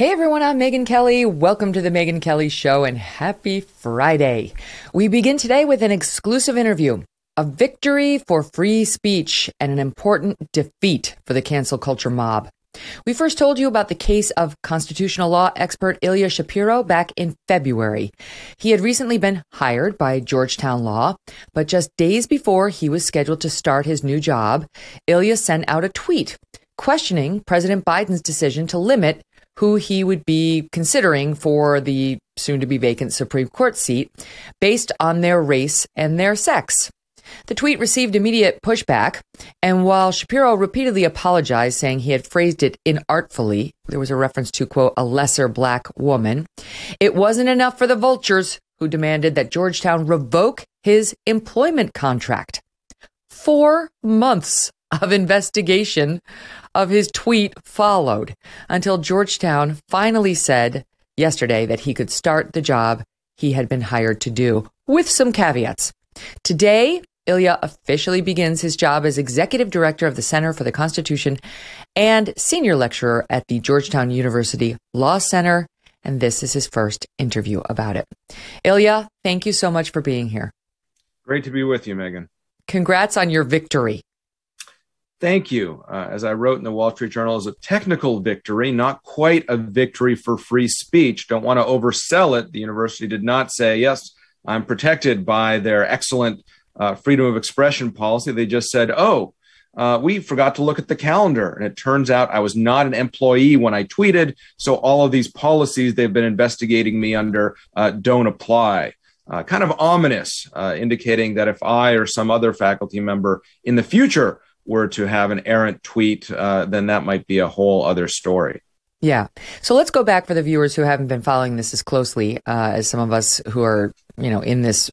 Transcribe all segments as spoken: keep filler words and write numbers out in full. Hey everyone, I'm Megyn Kelly. Welcome to the Megyn Kelly Show and happy Friday. We begin today with an exclusive interview, a victory for free speech and an important defeat for the cancel culture mob. We first told you about the case of constitutional law expert Ilya Shapiro back in February. He had recently been hired by Georgetown Law, but just days before he was scheduled to start his new job, Ilya sent out a tweet questioning President Biden's decision to limit who he would be considering for the soon-to-be vacant Supreme Court seat based on their race and their sex. The tweet received immediate pushback, and while Shapiro repeatedly apologized, saying he had phrased it inartfully, there was a reference to, quote, a lesser black woman, it wasn't enough for the vultures who demanded that Georgetown revoke his employment contract. Four months of investigation of his tweet followed until Georgetown finally said yesterday that he could start the job he had been hired to do, with some caveats. Today, Ilya officially begins his job as executive director of the Center for the Constitution and senior lecturer at the Georgetown University Law Center, and this is his first interview about it. Ilya, thank you so much for being here. Great to be with you, Megyn. Congrats on your victory. Thank you. Uh, as I wrote in the Wall Street Journal, it's a technical victory, not quite a victory for free speech. Don't want to oversell it. The university did not say, yes, I'm protected by their excellent uh, freedom of expression policy. They just said, oh, uh, we forgot to look at the calendar. And it turns out I was not an employee when I tweeted. So all of these policies they've been investigating me under uh, don't apply. Uh, kind of ominous, uh, indicating that if I or some other faculty member in the future were to have an errant tweet, uh, then that might be a whole other story. Yeah. So let's go back for the viewers who haven't been following this as closely uh, as some of us who are, you know, in this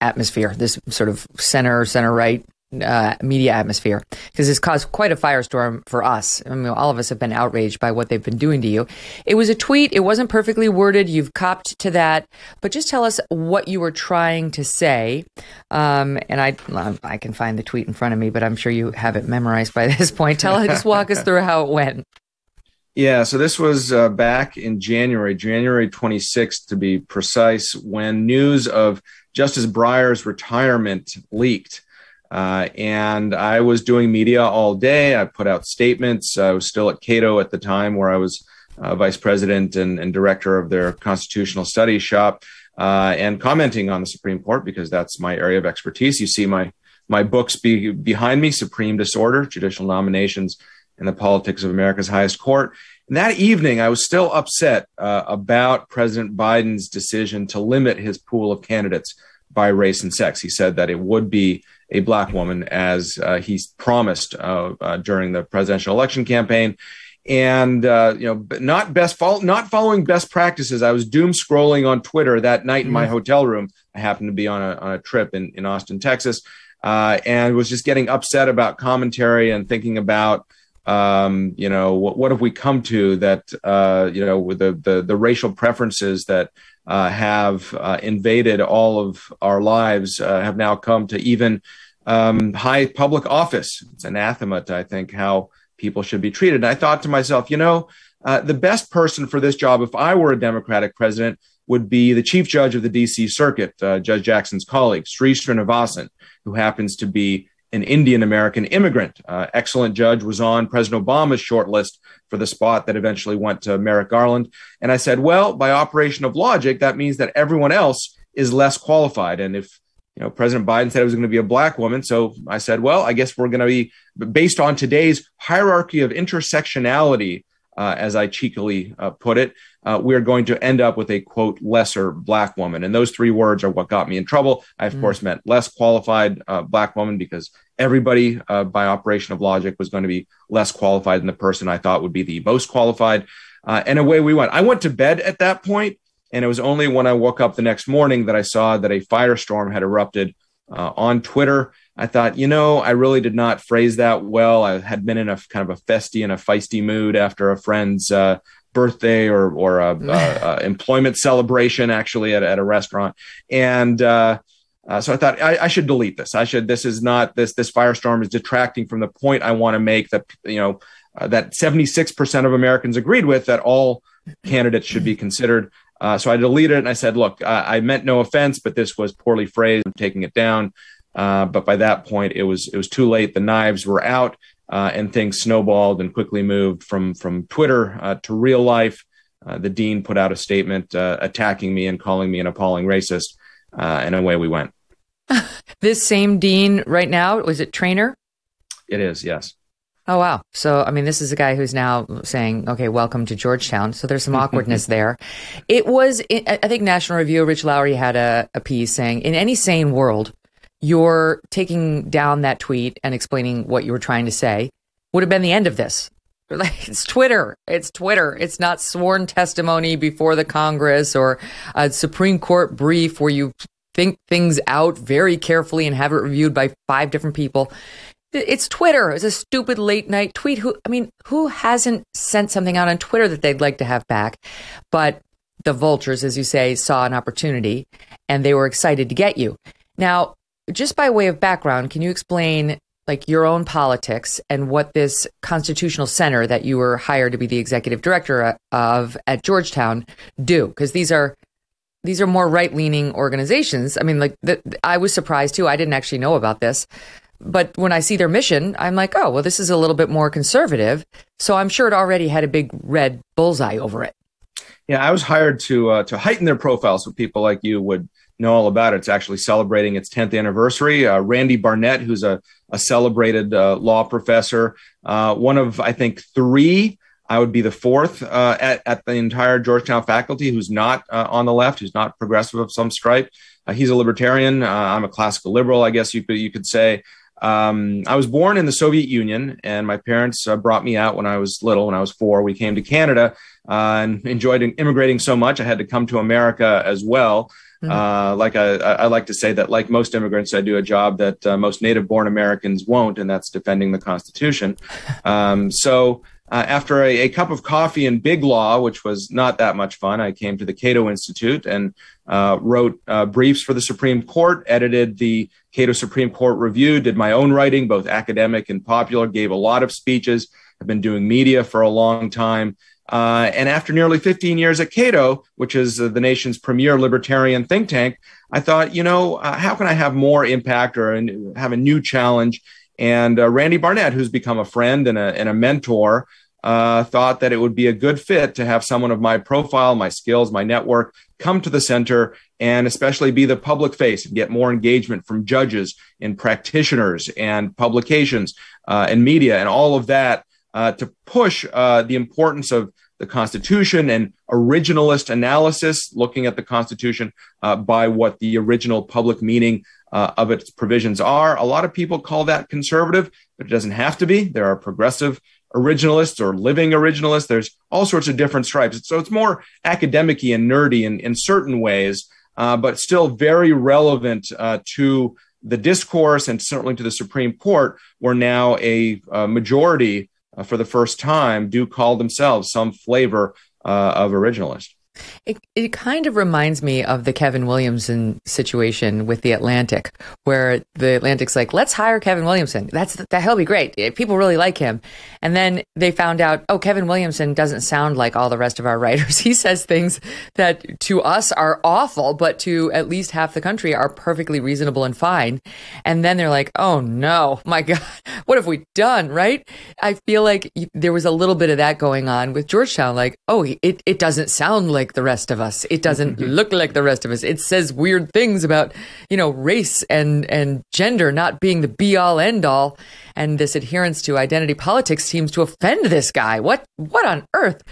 atmosphere, this sort of center, center right uh, media atmosphere, because it's caused quite a firestorm for us. I mean, all of us have been outraged by what they've been doing to you. It was a tweet. It wasn't perfectly worded. You've copped to that. But just tell us what you were trying to say. Um, and I I can find the tweet in front of me, but I'm sure you have it memorized by this point. Tell us, just walk us through how it went. Yeah, so this was uh, back in January, January twenty-sixth, to be precise, when news of Justice Breyer's retirement leaked. Uh, and I was doing media all day. I put out statements. I was still at Cato at the time, where I was uh, vice president and, and director of their constitutional studies shop, uh, and commenting on the Supreme Court, because that's my area of expertise. You see my my books be behind me, Supreme Disorder, Judicial Nominations and the Politics of America's Highest Court. And that evening, I was still upset uh, about President Biden's decision to limit his pool of candidates by race and sex. He said that it would be a black woman, as uh, he promised uh, uh, during the presidential election campaign, and uh, you know, not best fo not following best practices. I was doom scrolling on Twitter that night in my mm-hmm. hotel room. I happened to be on a, on a trip in in Austin, Texas, uh, and was just getting upset about commentary and thinking about um, you know, what, what have we come to, that uh, you know, with the the, the racial preferences that Uh, have uh, invaded all of our lives, uh, have now come to even um, high public office. It's anathema to, I think, how people should be treated. And I thought to myself, you know, uh, the best person for this job, if I were a Democratic president, would be the chief judge of the D C Circuit, uh, Judge Jackson's colleague, Sri Srinivasan, who happens to be an Indian-American immigrant. Uh, excellent judge, was on President Obama's shortlist for the spot that eventually went to Merrick Garland. And I said, well, by operation of logic, that means that everyone else is less qualified. And if, you know, President Biden said it was going to be a black woman, so I said, well, I guess we're going to be, based on today's hierarchy of intersectionality, uh, as I cheekily uh, put it, uh, we're going to end up with a, quote, lesser black woman. And those three words are what got me in trouble. I, of mm. course, meant less qualified uh, black woman, because everybody, uh, by operation of logic, was going to be less qualified than the person I thought would be the most qualified. Uh, and away we went. I went to bed at that point, and it was only when I woke up the next morning that I saw that a firestorm had erupted uh, on Twitter. I thought, you know, I really did not phrase that well. I had been in a kind of a festy and a feisty mood after a friend's uh, birthday or, or a, uh, uh, employment celebration, actually, at, at a restaurant. And uh, uh, so I thought I, I should delete this. I should. This is not this. This firestorm is detracting from the point I want to make, that, you know, uh, that seventy-six percent of Americans agreed with, that all candidates should be considered. Uh, so I deleted it and I said, look, I, I meant no offense, but this was poorly phrased. I'm taking it down. Uh, but by that point, it was it was too late. The knives were out uh, and things snowballed and quickly moved from from Twitter uh, to real life. Uh, the dean put out a statement uh, attacking me and calling me an appalling racist. Uh, and away we went. This same dean right now, was it Traynor? It is, yes. Oh, wow. So, I mean, this is a guy who's now saying, OK, welcome to Georgetown. So there's some awkwardness there. It was, I think, National Review, Rich Lowry had a, a piece saying, in any sane world, you're taking down that tweet and explaining what you were trying to say would have been the end of this. Like, it's Twitter. It's Twitter. It's not sworn testimony before the Congress or a Supreme Court brief where you think things out very carefully and have it reviewed by five different people. It's Twitter. It's a stupid late night tweet. Who, I mean, who hasn't sent something out on Twitter that they'd like to have back? But the vultures, as you say, saw an opportunity and they were excited to get you. Now, just by way of background, can you explain like your own politics and what this constitutional center that you were hired to be the executive director of at Georgetown do? Because these are these are more right leaning organizations. I mean, like the, I was surprised, too. I didn't actually know about this. But when I see their mission, I'm like, oh, well, this is a little bit more conservative. So I'm sure it already had a big red bullseye over it. Yeah, I was hired to uh, to heighten their profile so people like you would know all about it. It's actually celebrating its tenth anniversary. Uh, Randy Barnett, who's a, a celebrated uh, law professor, uh, one of, I think, three, I would be the fourth uh, at, at the entire Georgetown faculty who's not uh, on the left, who's not progressive of some stripe. Uh, he's a libertarian. Uh, I'm a classical liberal, I guess you could you could say. Um, I was born in the Soviet Union, and my parents uh, brought me out when I was little, when I was four. We came to Canada uh, and enjoyed immigrating so much, I had to come to America as well. Mm-hmm. Uh, like I, I like to say that, like most immigrants, I do a job that uh, most native-born Americans won't, and that's defending the Constitution. Um, so uh, after a, a cup of coffee in big law, which was not that much fun, I came to the Cato Institute and uh, wrote uh, briefs for the Supreme Court, edited the Cato Supreme Court Review, did my own writing, both academic and popular, gave a lot of speeches. I've been doing media for a long time. Uh, and after nearly fifteen years at Cato, which is uh, the nation's premier libertarian think tank, I thought, you know, uh, how can I have more impact or an, have a new challenge? And uh, Randy Barnett, who's become a friend and a, and a mentor, uh, thought that it would be a good fit to have someone of my profile, my skills, my network, come to the center and especially be the public face and get more engagement from judges and practitioners and publications uh, and media and all of that. Uh, to push uh, the importance of the Constitution and originalist analysis, looking at the Constitution uh, by what the original public meaning uh, of its provisions are. A lot of people call that conservative, but it doesn't have to be. There are progressive originalists or living originalists. There's all sorts of different stripes. So it's more academic-y and nerdy in, in certain ways, uh, but still very relevant uh, to the discourse and certainly to the Supreme Court, where now a, a majority Uh, for the first time, do call themselves some flavor uh, of originalist. It, it kind of reminds me of the Kevin Williamson situation with The Atlantic, where The Atlantic's like, let's hire Kevin Williamson. That's that he'll be great. People really like him. And then they found out, oh, Kevin Williamson doesn't sound like all the rest of our writers. He says things that to us are awful, but to at least half the country are perfectly reasonable and fine. And then they're like, oh, no, my God, what have we done, right? I feel like there was a little bit of that going on with Georgetown, like, oh, it, it doesn't sound like like the rest of us. It doesn't look like the rest of us. It says weird things about, you know, race and, and gender not being the be all end all. And this adherence to identity politics seems to offend this guy. What, what on earth?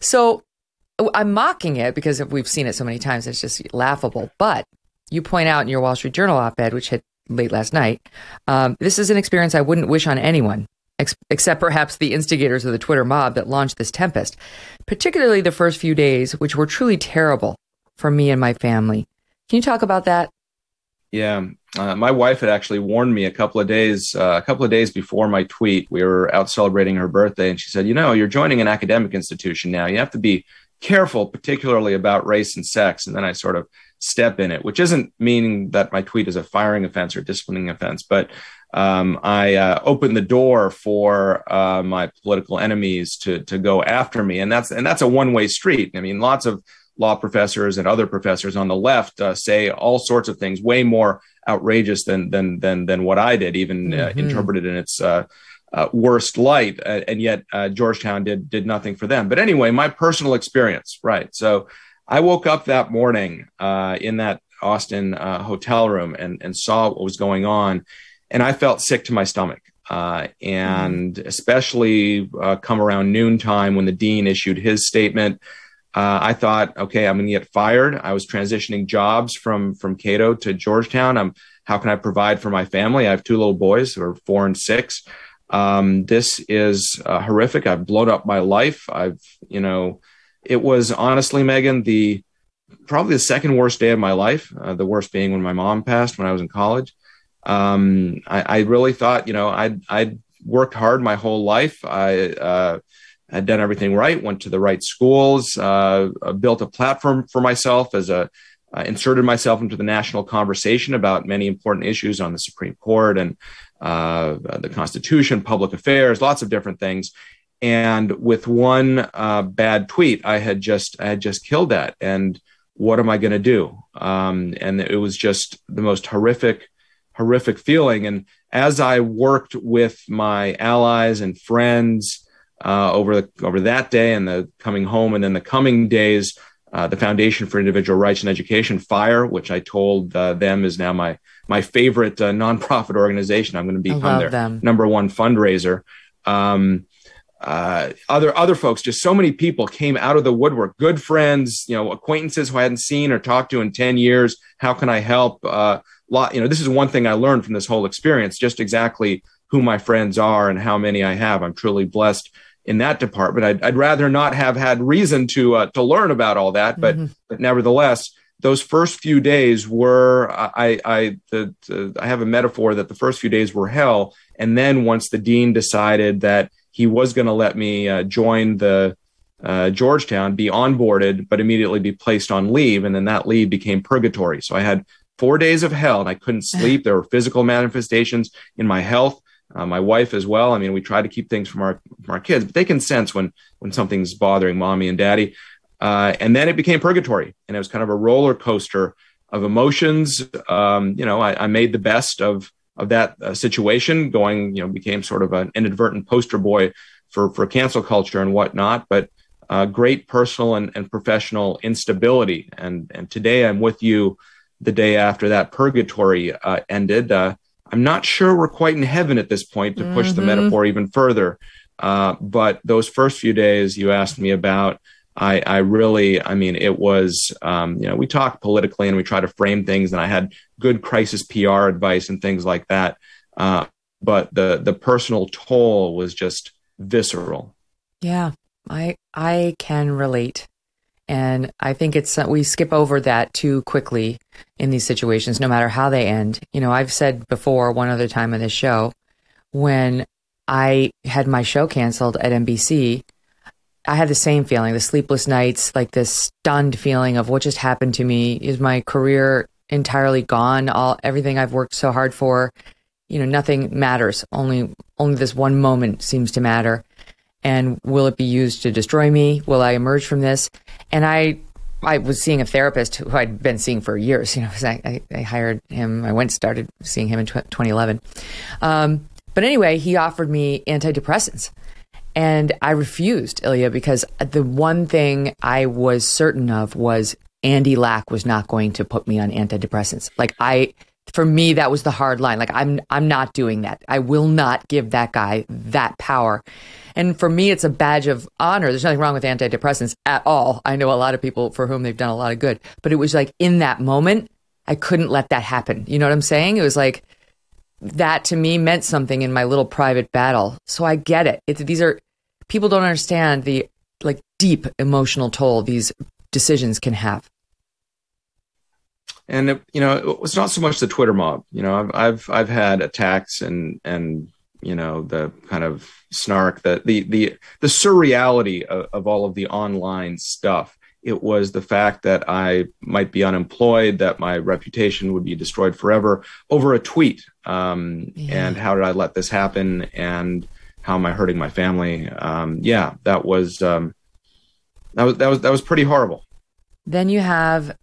So I'm mocking it because we've seen it so many times. It's just laughable. But you point out in your Wall Street Journal op-ed, which hit late last night, um, this is an experience I wouldn't wish on anyone, ex except perhaps the instigators of the Twitter mob that launched this tempest. Particularly the first few days, which were truly terrible for me and my family. Can you talk about that? Yeah, uh, my wife had actually warned me a couple of days, uh, a couple of days before my tweet. We were out celebrating her birthday, and she said, "You know, you're joining an academic institution now. You have to be careful, particularly about race and sex." And then I sort of step in it, which isn't meaning that my tweet is a firing offense or disciplining offense, but Um, I uh, opened the door for uh, my political enemies to to go after me, and that's and that's a one way street. I mean, lots of law professors and other professors on the left uh, say all sorts of things way more outrageous than than than than what I did, even mm-hmm. uh, interpreted in its uh, uh, worst light. Uh, and yet uh, Georgetown did did nothing for them. But anyway, my personal experience, right? So I woke up that morning uh, in that Austin uh, hotel room and and saw what was going on. And I felt sick to my stomach, uh, and mm. especially uh, come around noontime when the dean issued his statement, uh, I thought, okay, I'm going to get fired. I was transitioning jobs from from Cato to Georgetown. I'm, how can I provide for my family? I have two little boys who are four and six. Um, this is uh, horrific. I've blown up my life. I've, you know, it was honestly, Megyn, the probably the second worst day of my life. Uh, the worst being when my mom passed when I was in college. Um, I, I really thought, you know, I'd, I'd worked hard my whole life. I uh, had done everything right, went to the right schools, uh, built a platform for myself as a, uh, inserted myself into the national conversation about many important issues on the Supreme Court and uh, the Constitution, public affairs, lots of different things. And with one uh, bad tweet, I had just, I had just killed that. And what am I going to do? Um, and it was just the most horrific horrific feeling. And as I worked with my allies and friends uh, over the, over that day and the coming home and then the coming days, uh, the Foundation for Individual Rights and Education, FIRE, which I told uh, them is now my my favorite uh, nonprofit organization. I'm going to become their them. number one fundraiser. Um, uh, other other folks, just so many people came out of the woodwork. Good friends, you know, acquaintances who I hadn't seen or talked to in ten years. How can I help? Uh, Lot, you know, this is one thing I learned from this whole experience, just exactly who my friends are and how many I have. I'm truly blessed in that department. I'd, I'd rather not have had reason to uh, to learn about all that. But, mm-hmm. but nevertheless, those first few days were I, I, the, the, I have a metaphor that the first few days were hell. And then once the dean decided that he was going to let me uh, join the uh, Georgetown, be onboarded, but immediately be placed on leave. And then that leave became purgatory. So I had Four days of hell, and I couldn't sleep. There were physical manifestations in my health, uh, my wife as well. I mean, we try to keep things from our from our kids, but they can sense when when something's bothering mommy and daddy. Uh, and then it became purgatory, and it was kind of a roller coaster of emotions. Um, you know, I, I made the best of of that uh, situation, going, you know, became sort of an inadvertent poster boy for for cancel culture and whatnot. But uh, great personal and, and professional instability. And and today I'm with you. The day after that purgatory uh, ended, uh, I'm not sure we're quite in heaven at this point to push mm-hmm. the metaphor even further. Uh, but those first few days you asked me about, I, I really, I mean, it was, um, you know, we talk politically and we try to frame things, and I had good crisis P R advice and things like that. Uh, but the the personal toll was just visceral. Yeah, I I can relate. And I think it's, we skip over that too quickly in these situations, no matter how they end. You know, I've said before one other time on this show, when I had my show canceled at N B C, I had the same feeling, the sleepless nights, like this stunned feeling of what just happened to me. Is my career entirely gone? All, everything I've worked so hard for, you know, nothing matters. Only, only this one moment seems to matter. And will it be used to destroy me? Will I emerge from this? And I I was seeing a therapist who I'd been seeing for years. You know, I, I, I hired him. I went started seeing him in twenty eleven. Um, but anyway, he offered me antidepressants. And I refused, Ilya, because the one thing I was certain of was Andy Lack was not going to put me on antidepressants. Like, I... For me, that was the hard line. Like, I'm I'm not doing that. I will not give that guy that power. And for me, it's a badge of honor. There's nothing wrong with antidepressants at all. I know a lot of people for whom they've done a lot of good. But it was like, in that moment, I couldn't let that happen. You know what I'm saying? It was like, that to me meant something in my little private battle. So I get it. It's, these are, people don't understand the like deep emotional toll these decisions can have. And it, you know, it's not so much the Twitter mob. You know, I've I've I've had attacks and and you know the kind of snark, the the the the surreality of, of all of the online stuff. It was the fact that I might be unemployed, that my reputation would be destroyed forever over a tweet. Um, yeah. And how did I let this happen? And how am I hurting my family? Um, yeah, that was, um, that was, that was, that was pretty horrible. Then you have,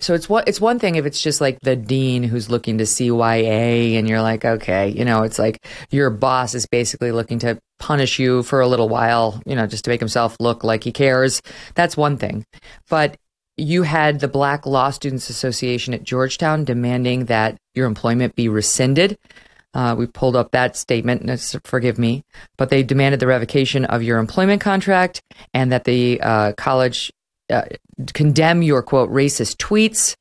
so it's what, it's one thing if it's just like the dean who's looking to C Y A and you're like, okay, you know, it's like your boss is basically looking to punish you for a little while, you know, just to make himself look like he cares. That's one thing. But you had the Black Law Students Association at Georgetown demanding that your employment be rescinded. Uh, we pulled up that statement, and forgive me, but they demanded the revocation of your employment contract and that the uh, college uh, condemn your, quote, racist tweets.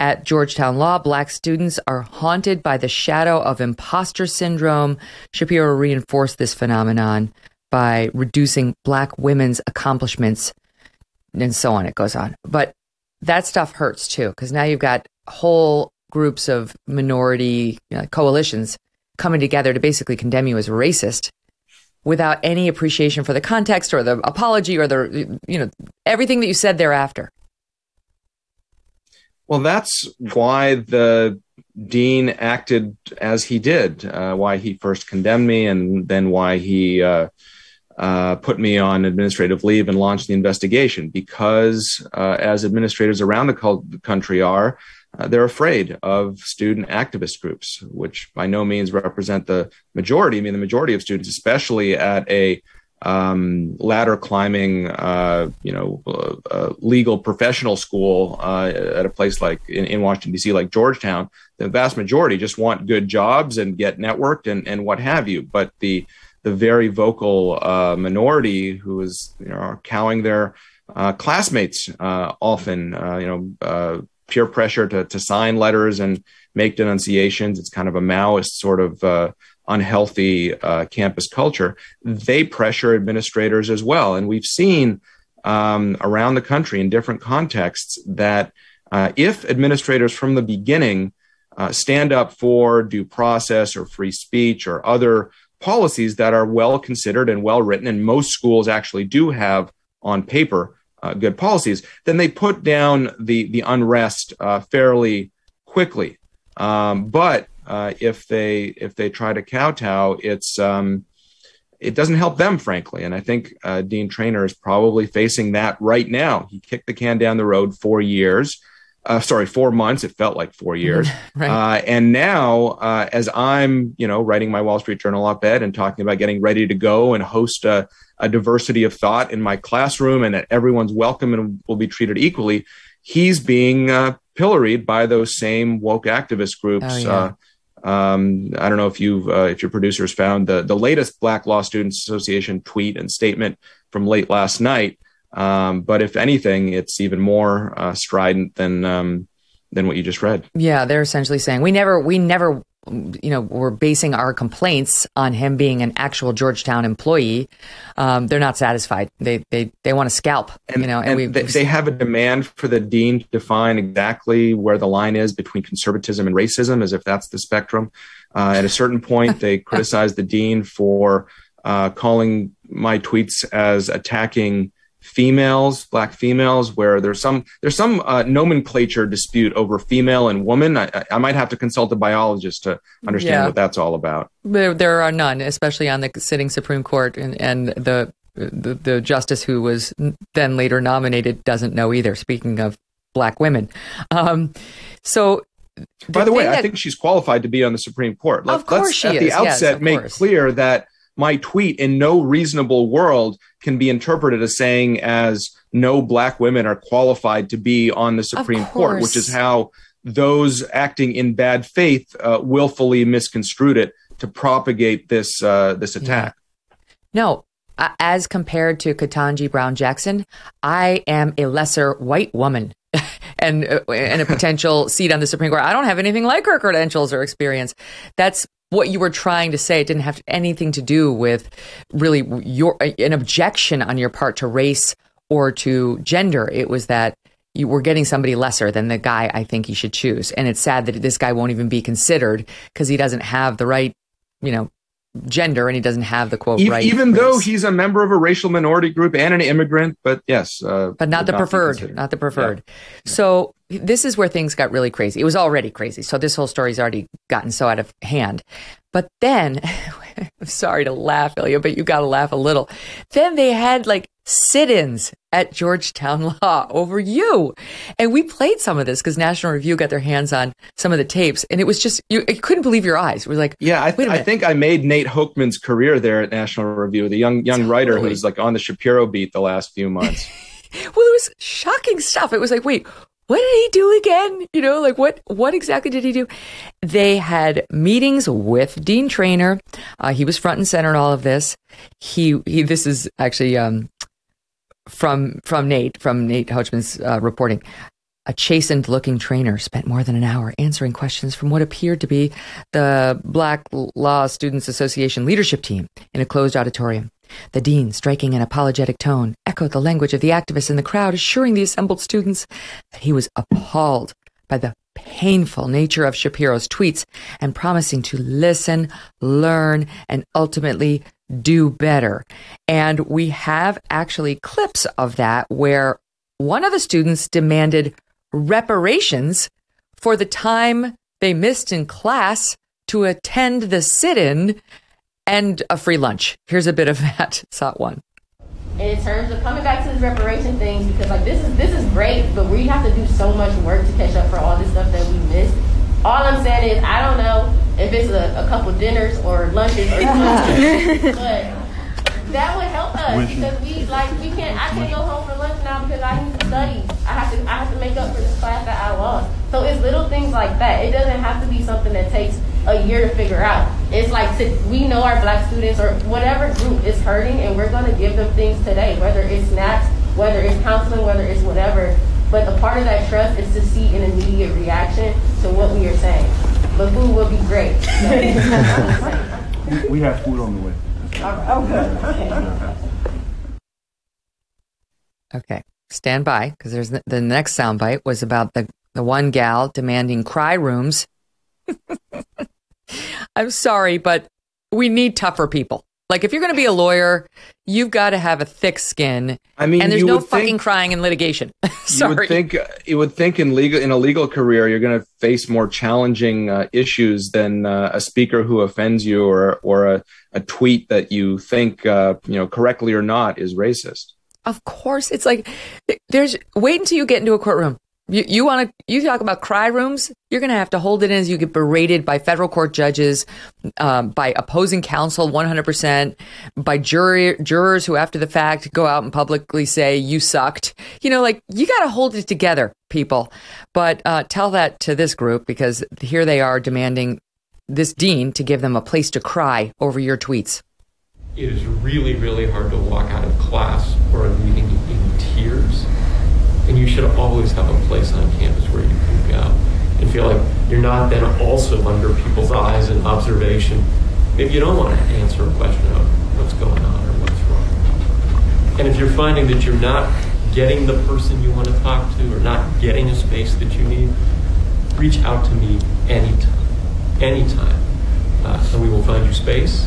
At Georgetown Law, Black students are haunted by the shadow of imposter syndrome. Shapiro reinforced this phenomenon by reducing Black women's accomplishments and so on. It goes on. But that stuff hurts, too, because now you've got whole groups of minority you know, coalitions coming together to basically condemn you as racist without any appreciation for the context or the apology or the, you know, everything that you said thereafter. Well, that's why the dean acted as he did, uh, why he first condemned me and then why he uh, uh, put me on administrative leave and launched the investigation, because uh, as administrators around the country are, Uh, they're afraid of student activist groups, which by no means represent the majority. I mean, the majority of students, especially at a um, ladder climbing, uh, you know, uh, uh, legal professional school uh, at a place like in, in Washington, D C, like Georgetown, the vast majority just want good jobs and get networked and, and what have you. But the the very vocal uh, minority who is, you know, are cowing their uh, classmates uh, often, uh, you know, uh, peer pressure to, to sign letters and make denunciations. It's kind of a Maoist sort of uh, unhealthy uh, campus culture. They pressure administrators as well. And we've seen um, around the country in different contexts that uh, if administrators from the beginning uh, stand up for due process or free speech or other policies that are well considered and well written, and most schools actually do have on paper Uh, good policies, then they put down the the unrest uh, fairly quickly. Um, but uh, if they if they try to kowtow, it's um, it doesn't help them, frankly. And I think uh, Dean Traynor is probably facing that right now. He kicked the can down the road four years, uh, sorry, four months. It felt like four years. Right. uh, and now, uh, as I'm you know writing my Wall Street Journal op-ed and talking about getting ready to go and host a. a diversity of thought in my classroom and that everyone's welcome and will be treated equally, he's being uh, pilloried by those same woke activist groups. Oh, yeah. uh, um, I don't know if you uh, if your producers found the, the latest Black Law Students Association tweet and statement from late last night. Um, but if anything, it's even more uh, strident than um, than what you just read. Yeah, they're essentially saying we never we never. you know, we're basing our complaints on him being an actual Georgetown employee. Um, they're not satisfied. They they they want to scalp, and, you know. And, and we, they, they have a demand for the dean to define exactly where the line is between conservatism and racism, as if that's the spectrum. Uh, at a certain point, they criticized the dean for uh, calling my tweets as attacking females, Black females, where there's some there's some uh, nomenclature dispute over female and woman. I, I might have to consult a biologist to understand yeah. what that's all about. There, there are none, especially on the sitting Supreme Court, and, and the, the the justice who was then later nominated doesn't know either. Speaking of Black women, um, so. By the way, that, I think she's qualified to be on the Supreme Court. Let, of course, let's she at is. the outset yes, make course. clear that my tweet in no reasonable world can be interpreted as saying as no Black women are qualified to be on the Supreme Court, which is how those acting in bad faith uh, willfully misconstrued it to propagate this uh, this attack. Yeah. No, uh, as compared to Ketanji Brown Jackson, I am a lesser white woman. and uh, and a potential seat on the Supreme Court. I don't have anything like her credentials or experience. That's what you were trying to say. It didn't have anything to do with really your an objection on your part to race or to gender. It was that you were getting somebody lesser than the guy I think he should choose. And it's sad that this guy won't even be considered because he doesn't have the right, you know, gender, and he doesn't have the quote, even, right? Even though he's a member of a racial minority group and an immigrant, but yes. Uh, but not the not preferred, not the preferred. Yeah. So this is where things got really crazy. It was already crazy. So this whole story's already gotten so out of hand. But then, I'm sorry to laugh, Ilya, but you got to laugh a little. Then they had like sit-ins at Georgetown Law over you. And we played some of this because National Review got their hands on some of the tapes. And it was just, you, you couldn't believe your eyes. It was like, yeah, I, th I think I made Nate Hochman's career there at National Review, the young, young totally. writer who was like on the Shapiro beat the last few months. Well, it was shocking stuff. It was like, wait, what did he do again? You know, like what, what exactly did he do? They had meetings with Dean Traynor. Uh, he was front and center in all of this. He, he this is actually um, from, from Nate, from Nate Hochman's uh, reporting. A chastened looking Traynor spent more than an hour answering questions from what appeared to be the Black Law Students Association leadership team in a closed auditorium. The dean, striking an apologetic tone, echoed the language of the activists in the crowd, assuring the assembled students that he was appalled by the painful nature of Shapiro's tweets and promising to listen, learn, and ultimately do better. And we have actually clips of that where one of the students demanded reparations for the time they missed in class to attend the sit-in and a free lunch. Here's a bit of that. Sot one. In terms of coming back to this reparation thing, because like this is this is great, but we have to do so much work to catch up for all this stuff that we missed. All I'm saying is I don't know if it's a, a couple dinners or lunches or something, but that would help us because we like we can't. I can't go home for lunch now because I need to study. I have to I have to make up for this class that I lost. So it's little things like that. It doesn't have to be something that takes a year to figure out. It's like to, we know our black students or whatever group is hurting and we're going to give them things today, whether it's snacks, whether it's counseling, whether it's whatever. But a part of that trust is to see an immediate reaction to what we are saying. But food will be great. So. We have food on the way. Okay. Okay. Stand by because there's the, the next soundbite was about the, the one gal demanding cry rooms. I'm sorry, but we need tougher people. Like, if you're going to be a lawyer, you've got to have a thick skin. I mean, and there's no fucking think, crying in litigation. Sorry. You would think you would think in legal in a legal career you're going to face more challenging uh, issues than uh, a speaker who offends you or or a, a tweet that you think uh, you know correctly or not is racist. Of course, it's like there's wait until you get into a courtroom. You, you want to, you talk about cry rooms, you're going to have to hold it in as you get berated by federal court judges, um, by opposing counsel one hundred percent, by jury, jurors who after the fact go out and publicly say, you sucked. You know, like, you got to hold it together, people. But uh, tell that to this group because here they are demanding this dean to give them a place to cry over your tweets. It is really, really hard to walk out of class or a meeting in tears. And you should always have a place on campus where you can go and feel like you're not then also under people's eyes and observation. Maybe you don't want to answer a question of what's going on or what's wrong. And if you're finding that you're not getting the person you want to talk to or not getting a space that you need, reach out to me anytime, anytime, uh, so we will find you space.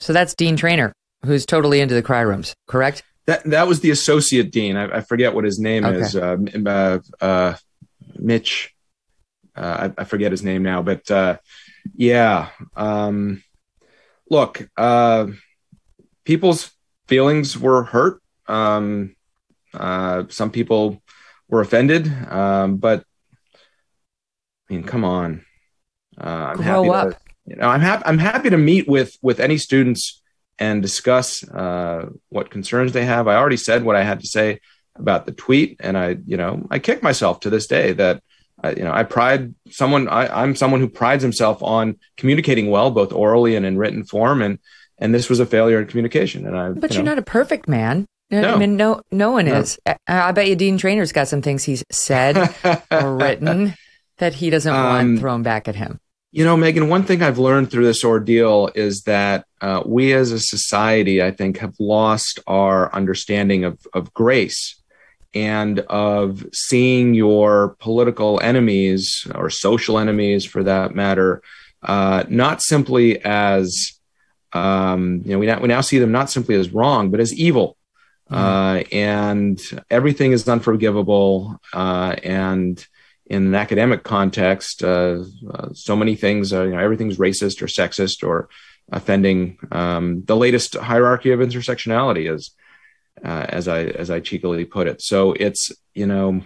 So that's Dean Traynor, who's totally into the cry rooms, correct? That that was the associate dean. I, I forget what his name okay. is. Uh, uh, uh, Mitch. Uh, I, I forget his name now. But uh, yeah, um, look, uh, people's feelings were hurt. Um, uh, some people were offended. Um, but I mean, come on. Uh, I'm Grow happy up. To, you know, I'm happy. I'm happy to meet with with any students and discuss uh, what concerns they have. I already said what I had to say about the tweet, and I, you know, I kick myself to this day that, uh, you know, I pride someone. I, I'm someone who prides himself on communicating well, both orally and in written form, and and this was a failure in communication. And I, but you know, you're not a perfect man. No, no. I mean, no, no one no. is. I, I bet you Dean Traynor's got some things he's said or written that he doesn't um, want thrown back at him. You know, Megyn, one thing I've learned through this ordeal is that uh, we as a society, I think, have lost our understanding of, of grace and of seeing your political enemies or social enemies, for that matter, uh, not simply as, um, you know, we now, we now see them not simply as wrong, but as evil. Uh, and everything is unforgivable. Uh, and in an academic context, uh, uh, so many things, uh, you know, everything's racist or sexist or offending. Um, the latest hierarchy of intersectionality is, uh, as I, as I cheekily put it. So it's, you know,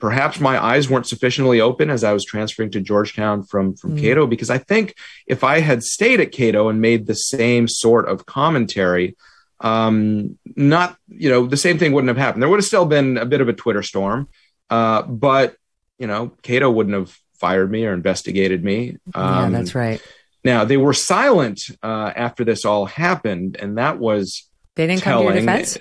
perhaps my eyes weren't sufficiently open as I was transferring to Georgetown from, from mm. Cato, because I think if I had stayed at Cato and made the same sort of commentary, um, not, you know, the same thing wouldn't have happened. There would have still been a bit of a Twitter storm. Uh, but, you know, Cato wouldn't have fired me or investigated me. Um, yeah, that's right. Now, they were silent uh, after this all happened. And that was they didn't telling. Come to your defense?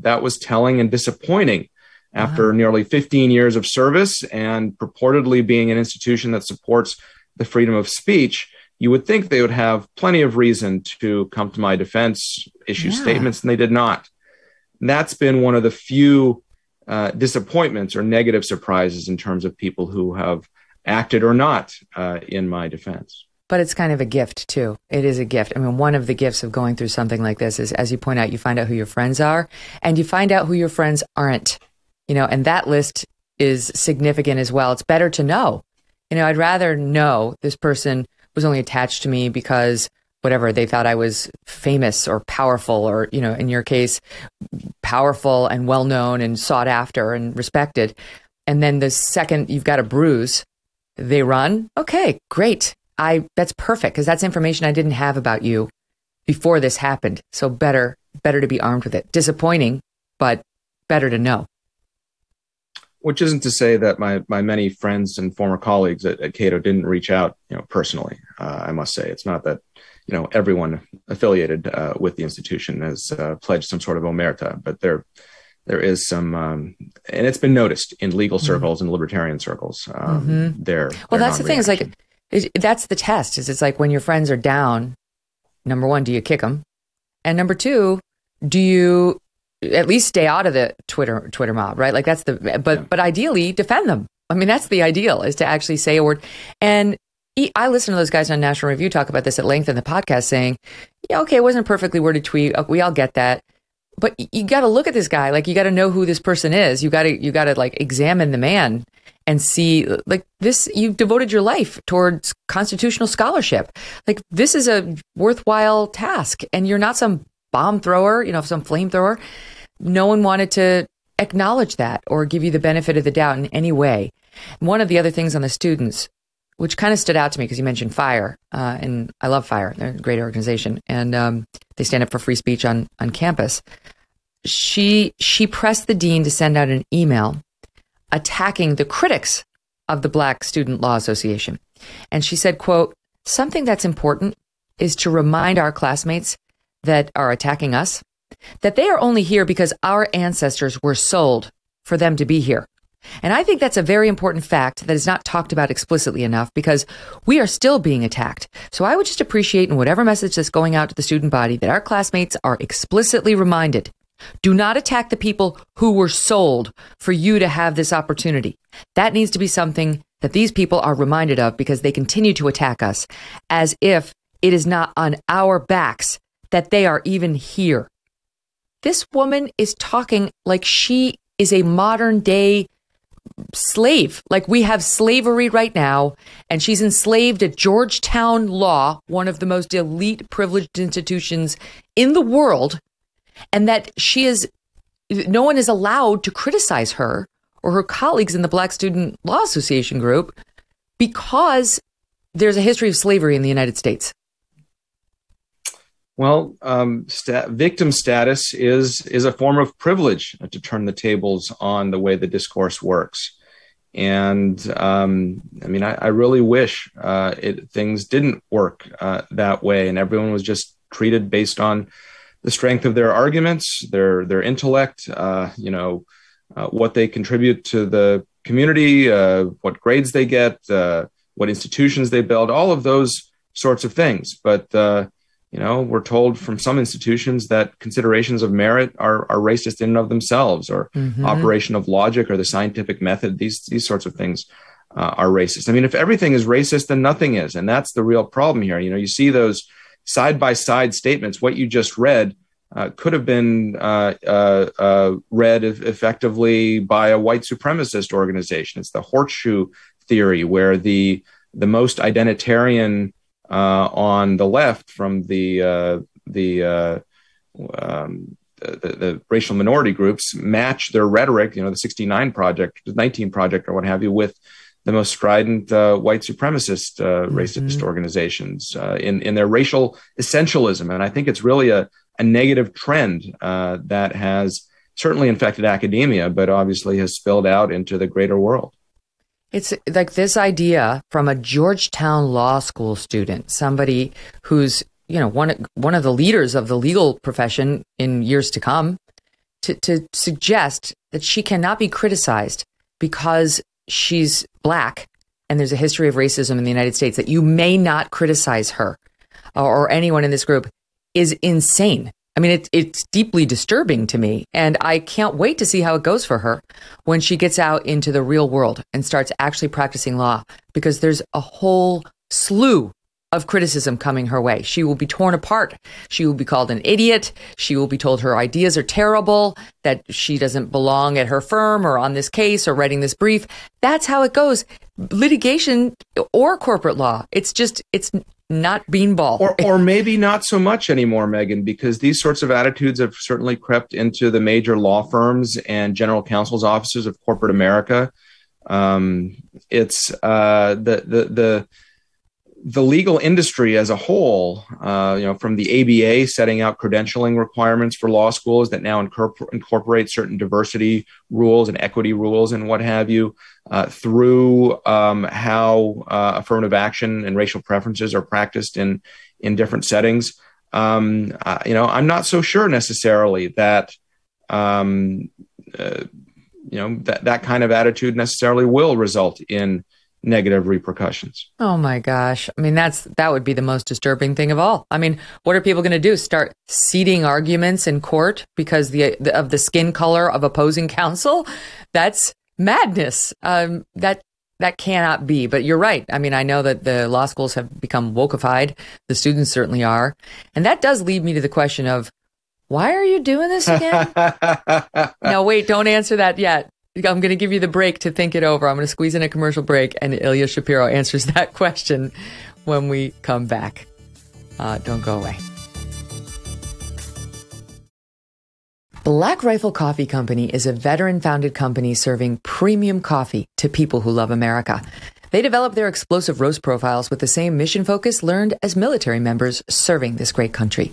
That was telling and disappointing. After wow. nearly fifteen years of service and purportedly being an institution that supports the freedom of speech, you would think they would have plenty of reason to come to my defense, issue yeah. statements, and they did not. And that's been one of the few uh, disappointments or negative surprises in terms of people who have acted or not uh, in my defense. But it's kind of a gift, too. It is a gift. I mean, one of the gifts of going through something like this is, as you point out, you find out who your friends are, and you find out who your friends aren't. You know, and that list is significant as well. It's better to know. You know, I'd rather know this person was only attached to me because whatever, they thought I was famous or powerful or, you know, in your case, powerful and well-known and sought after and respected. And then the second you've got a bruise, they run. Okay, great. I that's perfect because that's information I didn't have about you before this happened. So better, better to be armed with it. Disappointing, but better to know. Which isn't to say that my my many friends and former colleagues at, at Cato didn't reach out, you know, personally. Uh, I must say, it's not that, you know, everyone affiliated uh, with the institution has uh, pledged some sort of omerta, but there there is some, um, and it's been noticed in legal circles and mm-hmm. libertarian circles. Um, mm-hmm. There, well, that's the thing. Is like it, that's the test. Is it's like when your friends are down. Number one, do you kick them? And number two, do you at least stay out of the Twitter Twitter mob, right? Like that's the, but, yeah. but ideally defend them. I mean, that's the ideal, is to actually say a word. And he, I listen to those guys on National Review talk about this at length in the podcast saying, yeah, okay, it wasn't a perfectly worded tweet. We all get that. But you got to look at this guy. Like you got to know who this person is. You got to, you got to like examine the man and see like this, you've devoted your life towards constitutional scholarship. Like this is a worthwhile task and you're not some bomb thrower, you know, some flamethrower. No one wanted to acknowledge that or give you the benefit of the doubt in any way. One of the other things on the students, which kind of stood out to me because you mentioned FIRE, uh, and I love FIRE. They're a great organization, and um, they stand up for free speech on on campus. She she pressed the dean to send out an email attacking the critics of the Black Student Law Association, and she said, "quote Something that's important is to remind our classmates that are attacking us, that they are only here because our ancestors were sold for them to be here. And I think that's a very important fact that is not talked about explicitly enough because we are still being attacked. So I would just appreciate in whatever message that's going out to the student body that our classmates are explicitly reminded, do not attack the people who were sold for you to have this opportunity. That needs to be something that these people are reminded of because they continue to attack us as if it is not on our backs that they are even here." This woman is talking like she is a modern day slave. Like we have slavery right now, and she's enslaved at Georgetown Law, one of the most elite privileged institutions in the world, and that she is, no one is allowed to criticize her or her colleagues in the Black Student Law Association group because there's a history of slavery in the United States. Well, um, sta victim status is is a form of privilege to turn the tables on the way the discourse works. And um, I mean, I, I really wish uh, it, things didn't work uh, that way. And everyone was just treated based on the strength of their arguments, their their intellect, uh, you know, uh, what they contribute to the community, uh, what grades they get, uh, what institutions they build, all of those sorts of things. But uh you know, we're told from some institutions that considerations of merit are, are racist in and of themselves, or mm-hmm. operation of logic or the scientific method, these, these sorts of things uh, are racist. I mean, if everything is racist, then nothing is. And that's the real problem here. You know, you see those side-by-side statements. What you just read uh, could have been uh, uh, uh, read effectively by a white supremacist organization. It's the horseshoe theory, where the the most identitarian uh, on the left from the uh, the, uh, um, the, the the racial minority groups match their rhetoric, you know, the sixty-nine Project, the nineteen Project, or what have you, with the most strident uh, white supremacist uh, mm-hmm. racist organizations uh, in in their racial essentialism. And I think it's really a a negative trend uh, that has certainly infected academia, but obviously has spilled out into the greater world. It's like this idea from a Georgetown Law School student, somebody who's, you know, one one of the leaders of the legal profession in years to come, to, to suggest that she cannot be criticized because she's Black and there's a history of racism in the United States, that you may not criticize her or anyone in this group, is insane. I mean, it, it's deeply disturbing to me, and I can't wait to see how it goes for her when she gets out into the real world and starts actually practicing law, because there's a whole slew of criticism coming her way. She will be torn apart. She will be called an idiot. She will be told her ideas are terrible, that she doesn't belong at her firm or on this case or writing this brief. That's how it goes. Litigation or corporate law. It's just, it's not beanball. Or, or maybe not so much anymore, Megyn, because these sorts of attitudes have certainly crept into the major law firms and general counsel's offices of corporate America. Um, it's uh, the, the, the, the legal industry as a whole, uh, you know, from the A B A setting out credentialing requirements for law schools that now incorpor- incorporate certain diversity rules and equity rules and what have you, uh, through um, how uh, affirmative action and racial preferences are practiced in in different settings. Um, uh, you know, I'm not so sure necessarily that um, uh, you know that that kind of attitude necessarily will result in negative repercussions. Oh my gosh. I mean, that's, that would be the most disturbing thing of all. I mean, what are people going to do? Start seating arguments in court because the, the of the skin color of opposing counsel? That's madness. Um, that, that cannot be, but you're right. I mean, I know that the law schools have become wokeified. The students certainly are. And that does lead me to the question of, why are you doing this again? No, wait, don't answer that yet. I'm going to give you the break to think it over. I'm going to squeeze in a commercial break, and Ilya Shapiro answers that question when we come back. Uh, don't go away. Black Rifle Coffee Company is a veteran-founded company serving premium coffee to people who love America. They develop their explosive roast profiles with the same mission focus learned as military members serving this great country.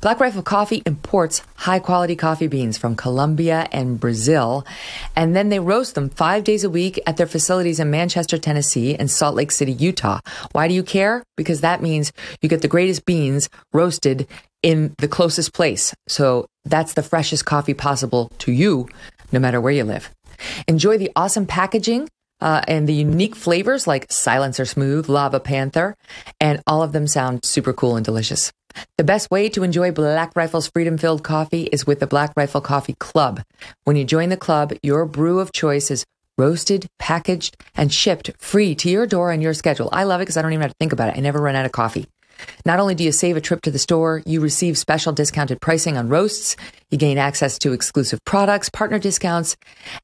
Black Rifle Coffee imports high-quality coffee beans from Colombia and Brazil, and then they roast them five days a week at their facilities in Manchester, Tennessee, and Salt Lake City, Utah. Why do you care? Because that means you get the greatest beans roasted in the closest place. So that's the freshest coffee possible to you, no matter where you live. Enjoy the awesome packaging Uh, and the unique flavors like Silencer Smooth, Lava Panther, and all of them sound super cool and delicious. The best way to enjoy Black Rifle's freedom-filled coffee is with the Black Rifle Coffee Club. When you join the club, your brew of choice is roasted, packaged, and shipped free to your door and your schedule. I love it because I don't even have to think about it. I never run out of coffee. Not only do you save a trip to the store, you receive special discounted pricing on roasts, you gain access to exclusive products, partner discounts,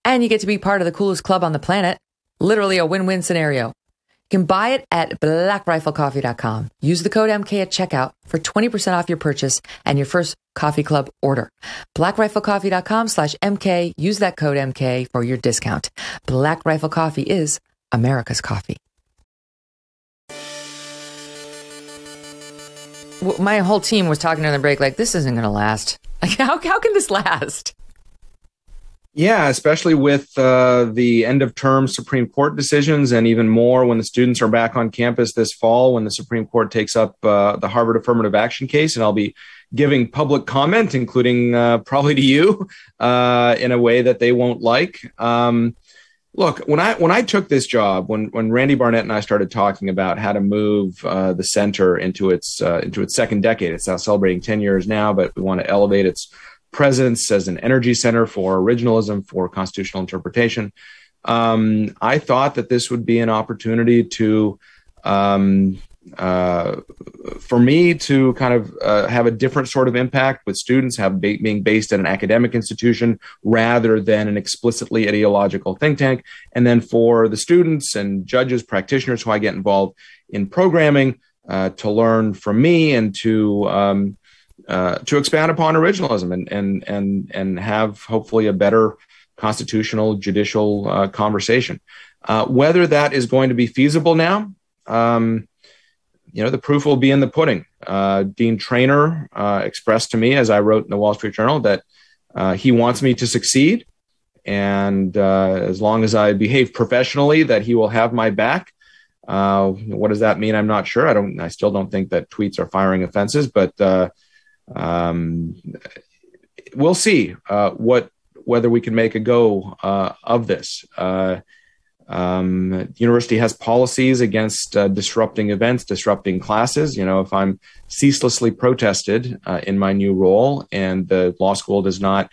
and you get to be part of the coolest club on the planet. Literally a win-win scenario. You can buy it at black rifle coffee dot com. Use the code M K at checkout for twenty percent off your purchase and your first coffee club order. black rifle coffee dot com slash M K. Use that code M K for your discount. Black Rifle Coffee is America's coffee. My whole team was talking during the break like, this isn't going to last. Like, how, how can this last? Yeah, especially with uh, the end-of-term Supreme Court decisions, and even more when the students are back on campus this fall when the Supreme Court takes up uh, the Harvard affirmative action case. And I'll be giving public comment, including uh, probably to you, uh, in a way that they won't like. Um, look, when I when I took this job, when when Randy Barnett and I started talking about how to move uh, the center into its uh, into its second decade, it's now celebrating ten years now, but we want to elevate its presence as an energy center for originalism, for constitutional interpretation. um, I thought that this would be an opportunity to, um, uh, for me to kind of uh, have a different sort of impact with students, have be- being based at an academic institution rather than an explicitly ideological think tank. And then for the students and judges, practitioners who I get involved in programming uh, to learn from me and to um, uh, to expand upon originalism and and and and have hopefully a better constitutional judicial uh, conversation. Uh, whether that is going to be feasible now, um, you know, the proof will be in the pudding. Uh, Dean Traynor uh, expressed to me, as I wrote in the Wall Street Journal, that uh, he wants me to succeed. And uh, as long as I behave professionally, that he will have my back. Uh, what does that mean? I'm not sure. I don't, I still don't think that tweets are firing offenses, but uh, um, we'll see uh, what, whether we can make a go uh, of this. Uh, Um, the university has policies against uh, disrupting events, disrupting classes. You know, if I'm ceaselessly protested uh, in my new role and the law school does not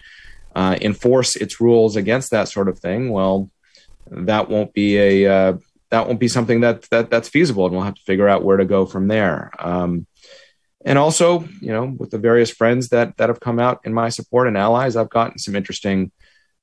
uh, enforce its rules against that sort of thing, well, that won't be a uh, that won't be something that that that's feasible, and we'll have to figure out where to go from there. Um, and also, you know, with the various friends that that have come out in my support and allies, I've gotten some interesting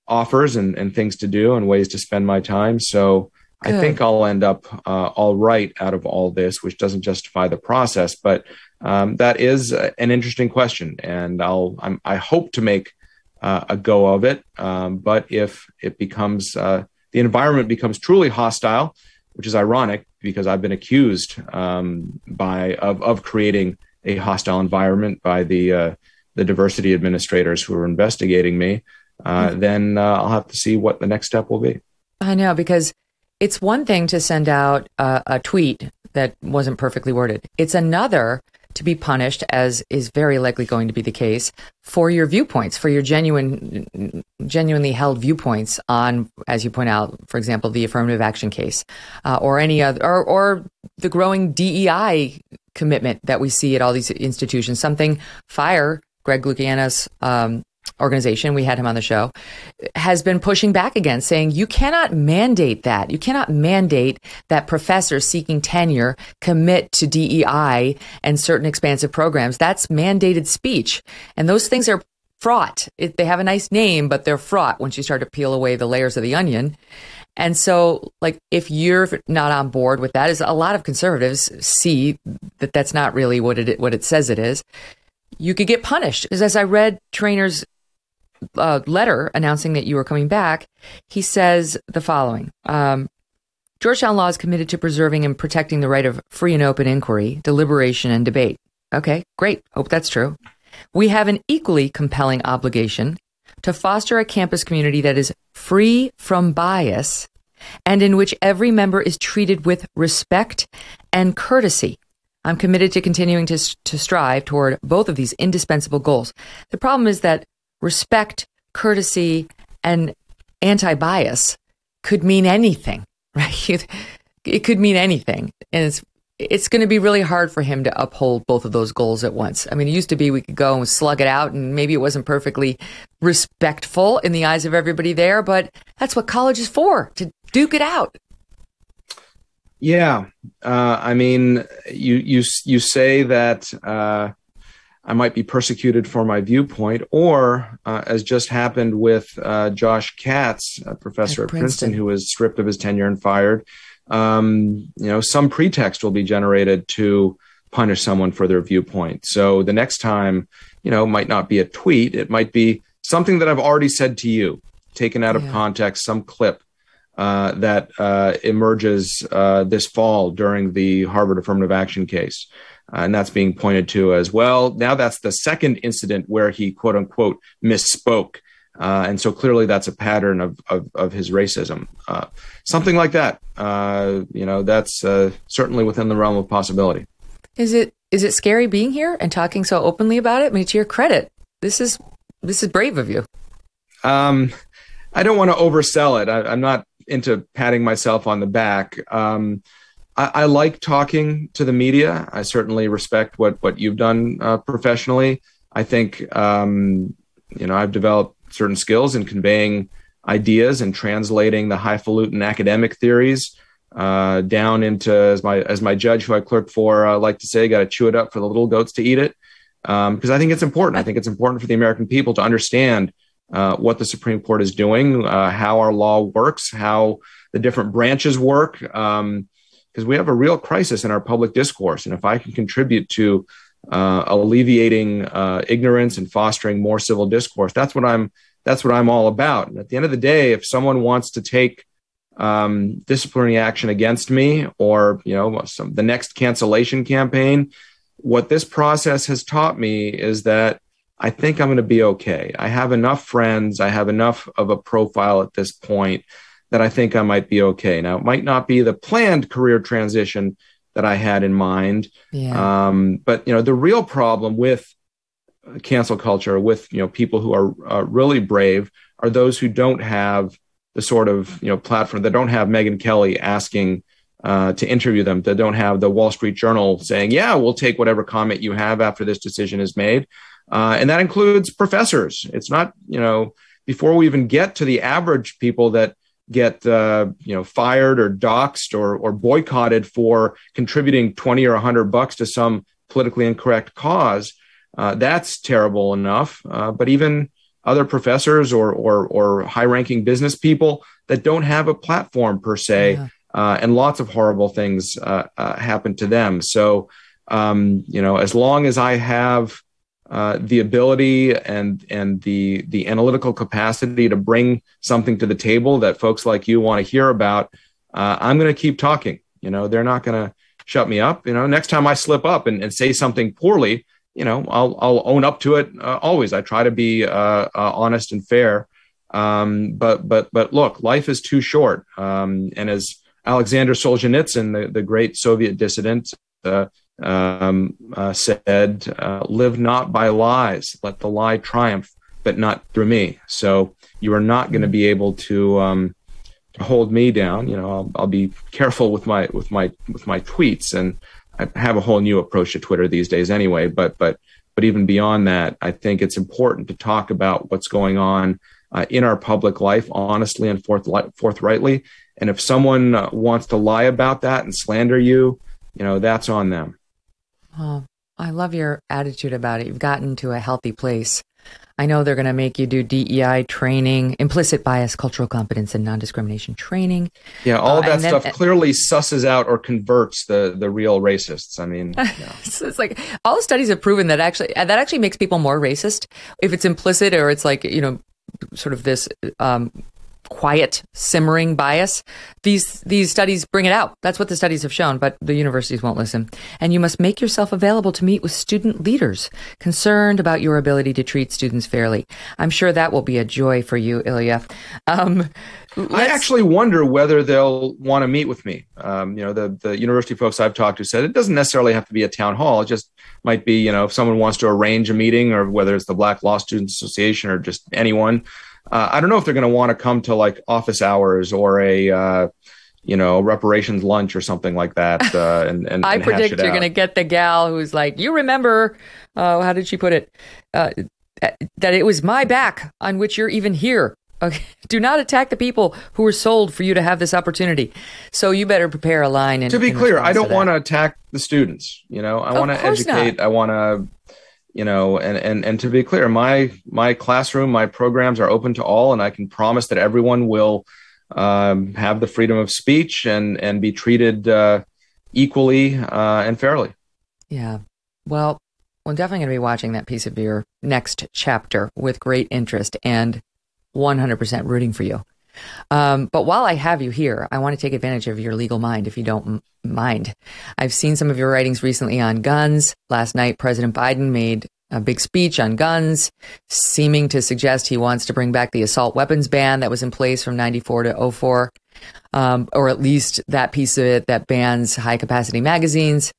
offers and, and things to do and ways to spend my time. So good. I think I'll end up uh, all right out of all this, which doesn't justify the process, but um, that is a, an interesting question. And I'll, I'm, I hope to make uh, a go of it. Um, but if it becomes, uh, the environment becomes truly hostile, which is ironic because I've been accused um, by, of, of creating a hostile environment by the, uh, the diversity administrators who are investigating me. Uh, mm-hmm. Then uh, I'll have to see what the next step will be. I know, because it's one thing to send out a, a tweet that wasn't perfectly worded. It's another to be punished, as is very likely going to be the case, for your viewpoints, for your genuine, genuinely held viewpoints on, as you point out, for example, the affirmative action case, uh, or any other, or, or the growing D E I commitment that we see at all these institutions. Something FIRE, Greg Lukiano's um organization, we had him on the show, has been pushing back against, saying you cannot mandate that. You cannot mandate that professors seeking tenure commit to D E I and certain expansive programs. That's mandated speech. And those things are fraught. It, they have a nice name, but they're fraught once you start to peel away the layers of the onion. And so, like, if you're not on board with that, as a lot of conservatives see that that's not really what it, what it says it is, you could get punished. As I read Trainer's Uh, letter announcing that you were coming back, he says the following. Um, Georgetown Law is committed to preserving and protecting the right of free and open inquiry, deliberation, and debate. Okay, great. Hope that's true. We have an equally compelling obligation to foster a campus community that is free from bias and in which every member is treated with respect and courtesy. I'm committed to continuing to, to strive toward both of these indispensable goals. The problem is that respect, courtesy, and anti-bias could mean anything, right? It could mean anything. And it's it's going to be really hard for him to uphold both of those goals at once. I mean, it used to be we could go and slug it out, and maybe it wasn't perfectly respectful in the eyes of everybody there, but that's what college is for, to duke it out. Yeah. Uh, I mean, you, you, you say that... Uh... I might be persecuted for my viewpoint, or uh, as just happened with uh, Josh Katz, a professor at, at Princeton, Princeton, who was stripped of his tenure and fired. Um, you know, some pretext will be generated to punish someone for their viewpoint. So the next time, you know, might not be a tweet. It might be something that I've already said to you, taken out yeah. of context, some clip uh, that uh, emerges uh, this fall during the Harvard affirmative action case. Uh, and that's being pointed to as well. Now that's the second incident where he, quote unquote, misspoke. Uh, and so clearly that's a pattern of of, of his racism. Uh, something like that. Uh, you know, that's uh, certainly within the realm of possibility. Is it is it scary being here and talking so openly about it? I mean, to your credit, this is this is brave of you. Um, I don't want to oversell it. I, I'm not into patting myself on the back. Um I, I like talking to the media. I certainly respect what, what you've done uh, professionally. I think, um, you know, I've developed certain skills in conveying ideas and translating the highfalutin academic theories uh, down into, as my as my judge who I clerked for uh, liked to say, got to chew it up for the little goats to eat it. Um, because I think it's important. I think it's important for the American people to understand uh, what the Supreme Court is doing, uh, how our law works, how the different branches work, because um, we have a real crisis in our public discourse. And if I can contribute to uh, alleviating uh, ignorance and fostering more civil discourse, that's what I'm That's what I'm all about. And at the end of the day, if someone wants to take um, disciplinary action against me, or you know, some, the next cancellation campaign, what this process has taught me is that I think I'm going to be okay. I have enough friends. I have enough of a profile at this point that I think I might be okay. Now, it might not be the planned career transition that I had in mind, yeah. um, but you know, the real problem with cancel culture, with you know people who are uh, really brave, are those who don't have the sort of you know platform, that don't have Megyn Kelly asking uh, to interview them, that don't have the Wall Street Journal saying, "Yeah, we'll take whatever comment you have after this decision is made," uh, and that includes professors. It's not you know before we even get to the average people that get uh, you know fired or doxxed or or boycotted for contributing twenty or a hundred bucks to some politically incorrect cause. Uh, that's terrible enough, uh, but even other professors or or, or high-ranking business people that don't have a platform per se, yeah. uh, and lots of horrible things uh, uh, happen to them. So, um, you know, as long as I have uh, the ability and and the the analytical capacity to bring something to the table that folks like you want to hear about, uh, I'm going to keep talking. You know, they're not going to shut me up. You know, next time I slip up and, and say something poorly, you know, I'll, I'll own up to it. Uh, always. I try to be uh, uh, honest and fair. Um, but, but, but look, life is too short. Um, and as Alexander Solzhenitsyn, the, the great Soviet dissident, uh, um, uh, said, uh, live not by lies, let the lie triumph, but not through me. So you are not going to be able to, um, to hold me down. You know, I'll, I'll be careful with my, with my, with my tweets, and I have a whole new approach to Twitter these days anyway, but but but even beyond that, I think it's important to talk about what's going on uh, in our public life honestly and forth, forthrightly. And if someone uh, wants to lie about that and slander you, you know, that's on them. Oh, I love your attitude about it. You've gotten to a healthy place. I know they're going to make you do D E I training, implicit bias, cultural competence, and non-discrimination training. Yeah, all of that uh, stuff then, clearly susses out or converts the the real racists. I mean, yeah. So it's like all studies have proven that actually that actually makes people more racist if it's implicit, or it's like, you know, sort of this um, quiet, simmering bias. These these studies bring it out. That's what the studies have shown, but the universities won't listen. And you must make yourself available to meet with student leaders concerned about your ability to treat students fairly. I'm sure that will be a joy for you, Ilya. Um, I actually wonder whether they'll want to meet with me. Um, you know, the, the university folks I've talked to said it doesn't necessarily have to be a town hall. It just might be, you know, if someone wants to arrange a meeting, or whether it's the Black Law Students Association or just anyone. Uh, I don't know if they're going to want to come to like office hours or a, uh, you know, reparations lunch or something like that. Uh, and, and I and predict you're going to get the gal who's like, you remember, uh, how did she put it? Uh, that it was my back on which you're even here. Okay. Do not attack the people who were sold for you to have this opportunity. So you better prepare a line. In, to be in clear, I don't want to attack the students. You know, I want to educate. Not. I want to. You know, and, and, and to be clear, my my classroom, my programs are open to all, and I can promise that everyone will um, have the freedom of speech and, and be treated uh, equally uh, and fairly. Yeah. Well, I'm definitely going to be watching that piece of your next chapter with great interest and one hundred percent rooting for you. Um, but while I have you here, I want to take advantage of your legal mind, if you don't m mind. I've seen some of your writings recently on guns. Last night, President Biden made a big speech on guns, seeming to suggest he wants to bring back the assault weapons ban that was in place from ninety-four to oh four, um, or at least that piece of it that bans high-capacity magazines,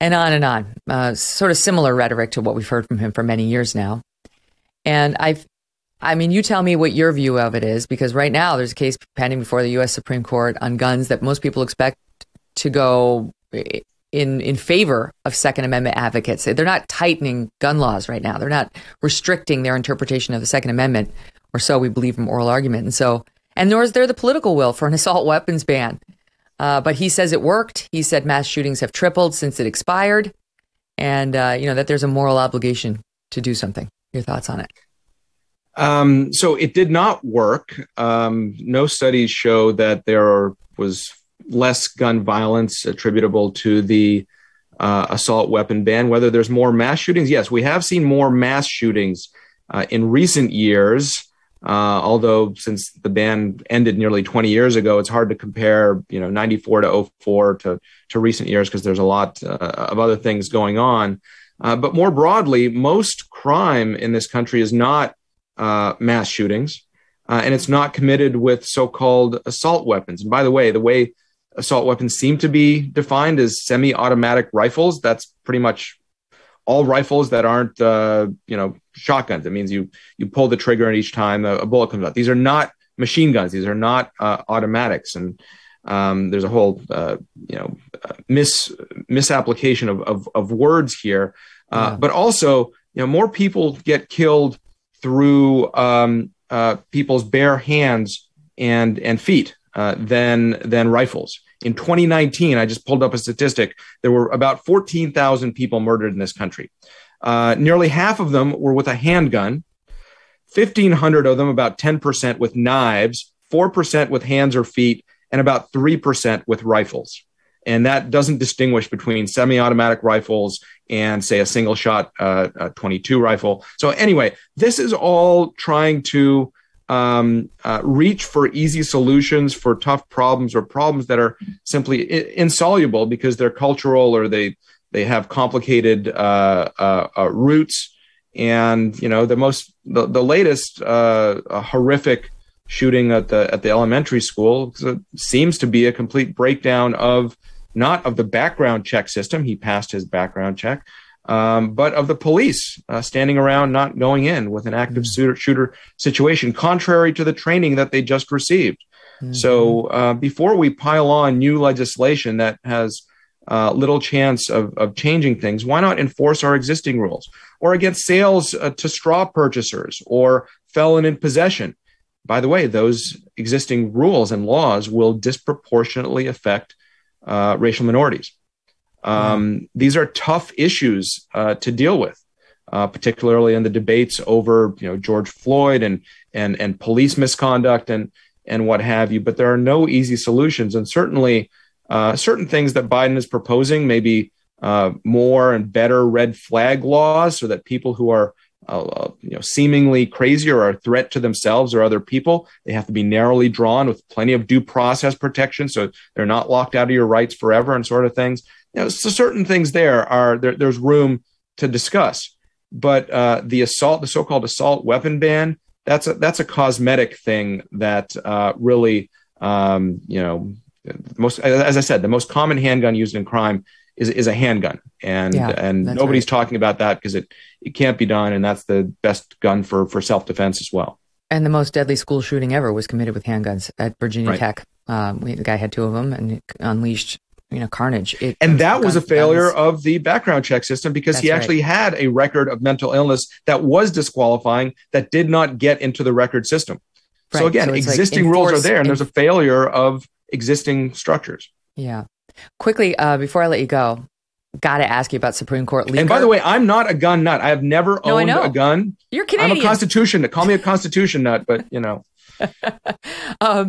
and on and on. Uh, sort of similar rhetoric to what we've heard from him for many years now. And I've I mean, you tell me what your view of it is, because right now there's a case pending before the U S Supreme Court on guns that most people expect to go in in favor of Second Amendment advocates. They're not tightening gun laws right now. They're not restricting their interpretation of the Second Amendment or so we believe from oral argument. And so, and nor is there the political will for an assault weapons ban. Uh, but he says it worked. He said mass shootings have tripled since it expired, and uh, you know, that there's a moral obligation to do something. Your thoughts on it? Um, so it did not work. Um, no studies show that there was less gun violence attributable to the uh, assault weapon ban. Whether there's more mass shootings, yes, we have seen more mass shootings uh, in recent years. Uh, although since the ban ended nearly twenty years ago, it's hard to compare, you know, ninety-four to oh four to, to recent years because there's a lot uh, of other things going on. Uh, but more broadly, most crime in this country is not uh, mass shootings, uh, and it's not committed with so-called assault weapons. And by the way, the way assault weapons seem to be defined is semi-automatic rifles. That's pretty much all rifles that aren't, uh, you know, shotguns. It means you you pull the trigger and each time a, a bullet comes out. These are not machine guns. These are not uh, automatics. And um, there's a whole, uh, you know, mis misapplication of, of, of words here. Uh, yeah. But also, you know, more people get killed through um, uh, people's bare hands and and feet uh, than than rifles. In twenty nineteen, I just pulled up a statistic. There were about fourteen thousand people murdered in this country. Uh, nearly half of them were with a handgun, fifteen hundred of them, about ten percent with knives, four percent with hands or feet, and about three percent with rifles. And that doesn't distinguish between semi-automatic rifles and, say, a single-shot uh, a twenty-two rifle. So anyway, this is all trying to Um, uh, reach for easy solutions for tough problems or problems that are simply I- insoluble because they're cultural or they they have complicated uh, uh, uh, roots. And you know, the most the, the latest uh, a horrific shooting at the at the elementary school seems to be a complete breakdown of not of the background check system. He passed his background check. Um, but of the police uh, standing around, not going in with an active shooter, shooter situation, contrary to the training that they just received. Mm-hmm. So uh, before we pile on new legislation that has uh, little chance of, of changing things, why not enforce our existing rules or against sales uh, to straw purchasers or felon in possession? By the way, those existing rules and laws will disproportionately affect uh, racial minorities. Um, these are tough issues uh, to deal with, uh, particularly in the debates over, you know, George Floyd and and and police misconduct and and what have you. But there are no easy solutions, and certainly uh, certain things that Biden is proposing, maybe uh, more and better red flag laws, so that people who are uh, you know seemingly crazy or are a threat to themselves or other people, they have to be narrowly drawn with plenty of due process protection, so they're not locked out of your rights forever and sort of things. You know, so certain things there are there, there's room to discuss, but uh, the assault, the so-called assault weapon ban, that's a, that's a cosmetic thing that uh, really, um, you know, most as I said, the most common handgun used in crime is is a handgun, and yeah, and nobody's right. talking about that because it it can't be done, and that's the best gun for for self-defense as well. And the most deadly school shooting ever was committed with handguns at Virginia right. Tech. Um, we, the guy had two of them and unleashed. You know, carnage. It, and that was a failure of the background check system because he actually had a record of mental illness that was disqualifying, that did not get into the record system. So again, existing rules are there and there's a failure of existing structures. Yeah. Quickly, uh, before I let you go, got to ask you about Supreme Court leaker. And by the way, I'm not a gun nut. I have never owned no, a gun. You're Canadian. I'm a constitution nut. Call me a constitution nut, but you know. um,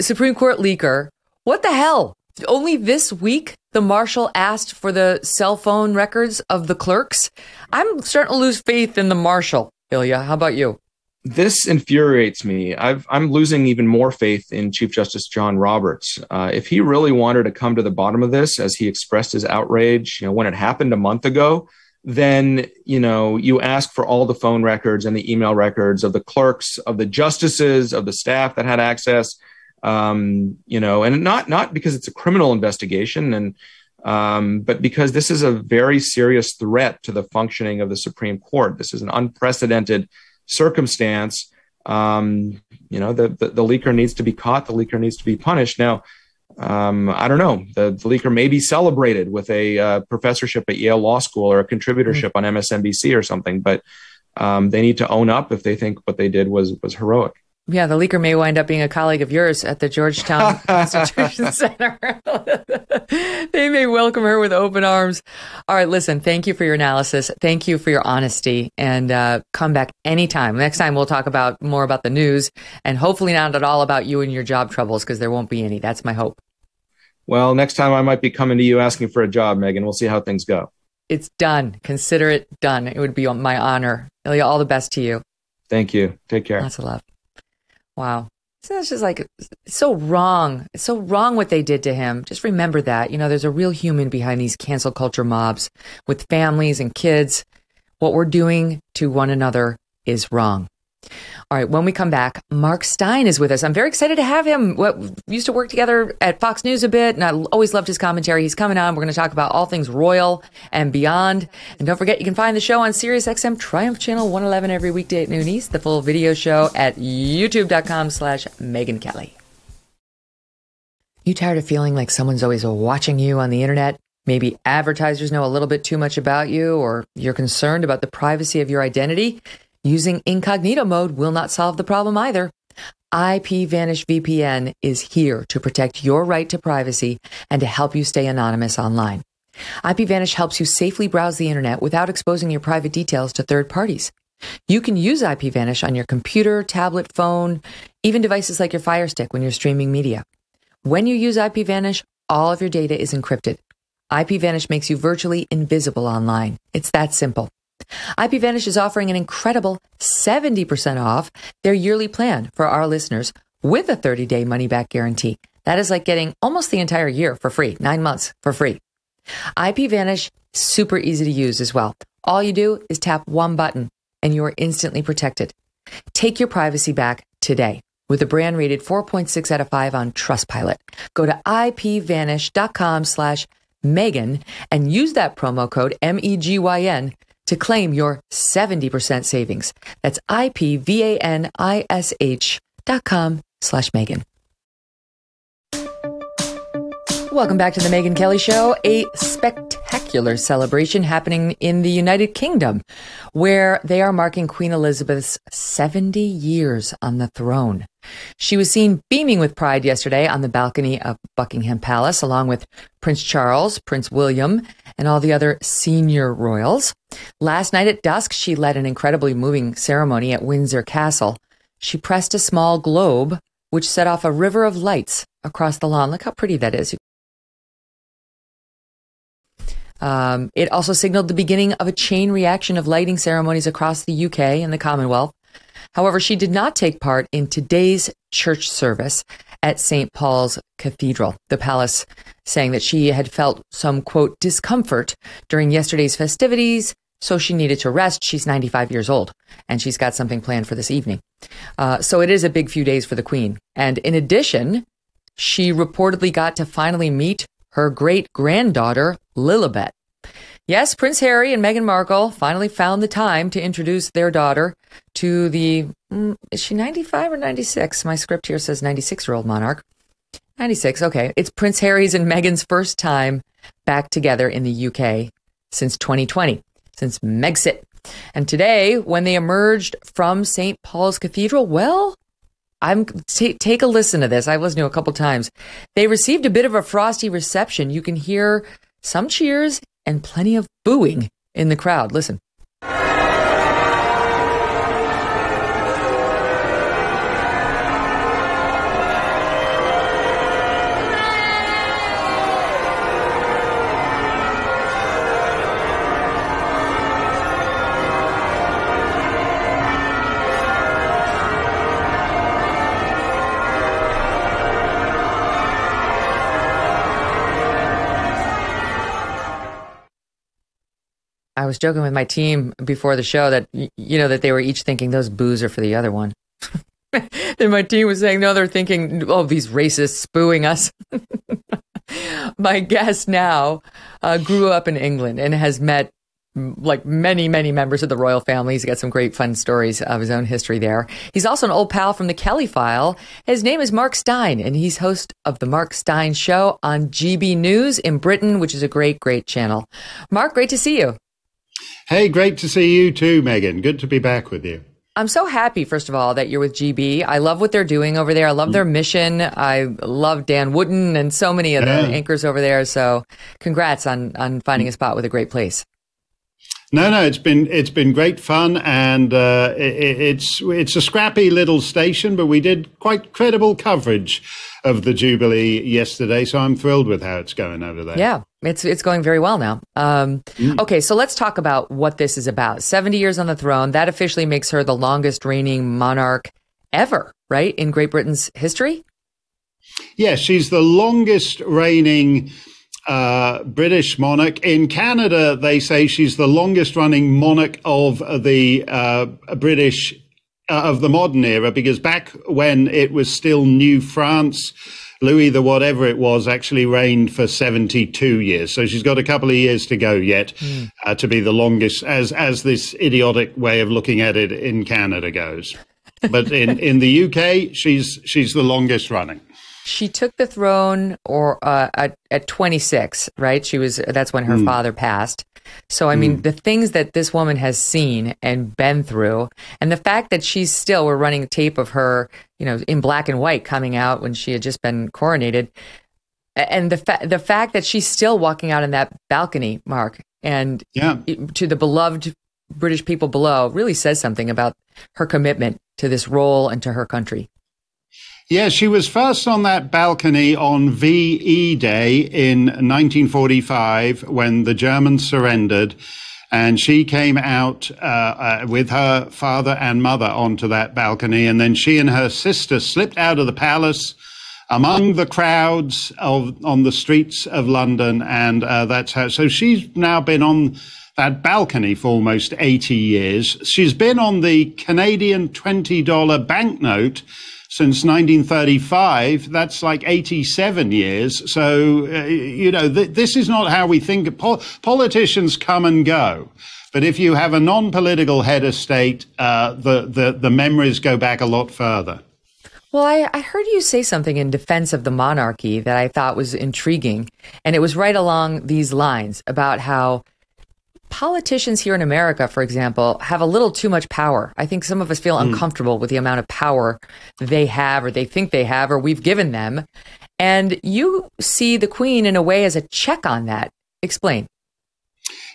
Supreme Court leaker. What the hell? Only this week, the marshal asked for the cell phone records of the clerks. I'm starting to lose faith in the marshal. Ilya, how about you? This infuriates me. I've, I'm losing even more faith in Chief Justice John Roberts. Uh, if he really wanted to come to the bottom of this, as he expressed his outrage, you know, when it happened a month ago, then, you know, you ask for all the phone records and the email records of the clerks, of the justices, of the staff that had access. Um, you know, and not not because it's a criminal investigation, and um, but because this is a very serious threat to the functioning of the Supreme Court. This is an unprecedented circumstance. Um, you know, the, the the leaker needs to be caught. The leaker needs to be punished. Now, um, I don't know. The, the leaker may be celebrated with a uh, professorship at Yale Law School or a contributorship mm-hmm. on M S N B C or something, but. Um, they need to own up if they think what they did was was heroic. Yeah, the leaker may wind up being a colleague of yours at the Georgetown Constitution Center. They may welcome her with open arms. All right, listen, thank you for your analysis. Thank you for your honesty, and uh, come back anytime. Next time we'll talk about more about the news, and hopefully not at all about you and your job troubles, because there won't be any. That's my hope. Well, next time I might be coming to you asking for a job, Megyn. We'll see how things go. It's done. Consider it done. It would be my honor. Ilya, all the best to you. Thank you. Take care. Lots of love. Wow. So that's just like so wrong. It's so wrong what they did to him. Just remember that. You know, there's a real human behind these cancel culture mobs with families and kids. What we're doing to one another is wrong. All right. When we come back, Mark Steyn is with us. I'm very excited to have him. We used to work together at Fox News a bit, and I always loved his commentary. He's coming on. We're going to talk about all things royal and beyond. And don't forget, you can find the show on SiriusXM Triumph Channel one eleven every weekday at noon East. The full video show at youtube.com slash Megyn Kelly. You tired of feeling like someone's always watching you on the internet? Maybe advertisers know a little bit too much about you, or you're concerned about the privacy of your identity? Using incognito mode will not solve the problem either. IPVanish V P N is here to protect your right to privacy and to help you stay anonymous online. IPVanish helps you safely browse the internet without exposing your private details to third parties. You can use IPVanish on your computer, tablet, phone, even devices like your Fire Stick when you're streaming media. When you use IPVanish, all of your data is encrypted. IPVanish makes you virtually invisible online. It's that simple. IPVanish is offering an incredible seventy percent off their yearly plan for our listeners with a thirty day money-back guarantee. That is like getting almost the entire year for free, nine months for free. IPVanish, super easy to use as well. All you do is tap one button and you are instantly protected. Take your privacy back today with a brand rated four point six out of five on Trustpilot. Go to IPVanish.com slash Megyn and use that promo code M E G Y N to claim your seventy percent savings. That's I-P-V-A-N-I-S-H dot com slash Megyn. Welcome back to the Megyn Kelly Show. A spectacular celebration happening in the United Kingdom, where they are marking Queen Elizabeth's seventy years on the throne. She was seen beaming with pride yesterday on the balcony of Buckingham Palace, along with Prince Charles, Prince William, and all the other senior royals. Last night at dusk, she led an incredibly moving ceremony at Windsor Castle. She pressed a small globe, which set off a river of lights across the lawn. Look how pretty that is. Um, it also signaled the beginning of a chain reaction of lighting ceremonies across the U K and the Commonwealth. However, she did not take part in today's church service at Saint Paul's Cathedral, the palace saying that she had felt some, quote, discomfort during yesterday's festivities, so she needed to rest. She's ninety-five years old, and she's got something planned for this evening. Uh, so it is a big few days for the Queen. And in addition, she reportedly got to finally meet her great-granddaughter, Lilibet. Yes, Prince Harry and Meghan Markle finally found the time to introduce their daughter to the, is she ninety-five or ninety-six? My script here says ninety-six-year-old monarch. ninety-six, okay. It's Prince Harry's and Meghan's first time back together in the U K since twenty twenty, since Megxit. And today, when they emerged from Saint Paul's Cathedral, well, I'm t take a listen to this. I've listened to it a couple times. They received a bit of a frosty reception. You can hear some cheers and plenty of booing in the crowd. Listen. I was joking with my team before the show that, you know, that they were each thinking those boos are for the other one. And my team was saying, no, they're thinking, oh, these racists booing us. My guest now uh, grew up in England and has met like many, many members of the royal family. He's got some great fun stories of his own history there. He's also an old pal from the Kelly File. His name is Mark Steyn, and he's host of the Mark Steyn Show on G B News in Britain, which is a great, great channel. Mark, great to see you. Hey, great to see you too, Megyn. Good to be back with you. I'm so happy, first of all, that you're with G B. I love what they're doing over there. I love their mission. I love Dan Wooden and so many of the yeah. anchors over there. So congrats on on finding a spot with a great place. No, no, it's been it's been great fun, and uh, it, it's it's a scrappy little station, but we did quite credible coverage of the Jubilee yesterday, so I'm thrilled with how it's going over there. Yeah, it's it's going very well now. Um, mm. Okay, so let's talk about what this is about. seventy years on the throne, that officially makes her the longest reigning monarch ever, right, in Great Britain's history? Yeah, she's the longest reigning Uh, British monarch. In Canada, they say she's the longest running monarch of the uh, British uh, of the modern era, because back when it was still New France, Louis the whatever it was actually reigned for seventy-two years. So she's got a couple of years to go yet mm. uh, to be the longest, as as this idiotic way of looking at it in Canada goes. But in, in the U K, she's she's the longest running. She took the throne or uh, at, at twenty-six, right? She was, that's when her mm. father passed. So, I mm. mean, the things that this woman has seen and been through, and the fact that she's still, we're running tape of her, you know, in black and white coming out when she had just been coronated. And the, fa the fact that she's still walking out on that balcony, Mark, and yeah. to the beloved British people below, really says something about her commitment to this role and to her country. Yeah, she was first on that balcony on V E Day in nineteen forty-five when the Germans surrendered, and she came out uh, uh, with her father and mother onto that balcony, and then she and her sister slipped out of the palace among the crowds of, on the streets of London, and uh, that's how, so she's now been on that balcony for almost eighty years. She's been on the Canadian twenty dollar banknote since nineteen thirty-five, that's like eighty-seven years. So, uh, you know, th this is not how we think. Po politicians come and go. But if you have a non-political head of state, uh, the, the, the memories go back a lot further. Well, I, I heard you say something in defense of the monarchy that I thought was intriguing. And it was right along these lines about how politicians here in America, for example, have a little too much power. I think some of us feel mm. uncomfortable with the amount of power they have, or they think they have, or we've given them. And you see the Queen in a way as a check on that. Explain.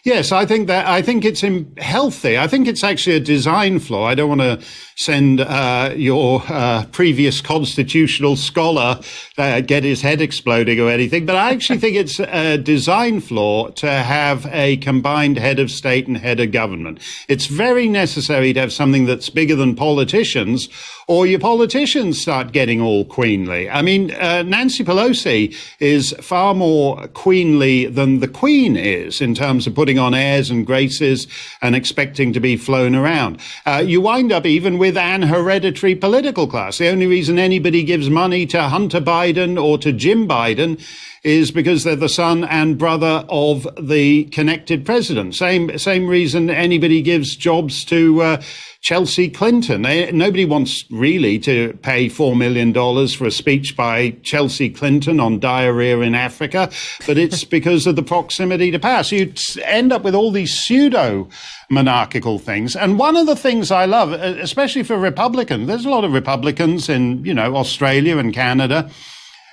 Yes, I think that I think it's healthy. I think it's actually a design flaw. I don't want to send uh, your uh, previous constitutional scholar uh, get his head exploding or anything, but I actually think it's a design flaw to have a combined head of state and head of government. It's very necessary to have something that's bigger than politicians, or your politicians start getting all queenly. I mean, uh, Nancy Pelosi is far more queenly than the Queen is in terms of putting on airs and graces and expecting to be flown around. Uh, you wind up even with an hereditary political class. The only reason anybody gives money to Hunter Biden or to Jim Biden is because they're the son and brother of the connected president. Same same reason anybody gives jobs to uh, Chelsea Clinton. They, nobody wants really to pay four million dollars for a speech by Chelsea Clinton on diarrhea in Africa, but it's because of the proximity to power. So you end up with all these pseudo monarchical things. And one of the things I love, especially for Republicans, there's a lot of Republicans in, you know, Australia and Canada.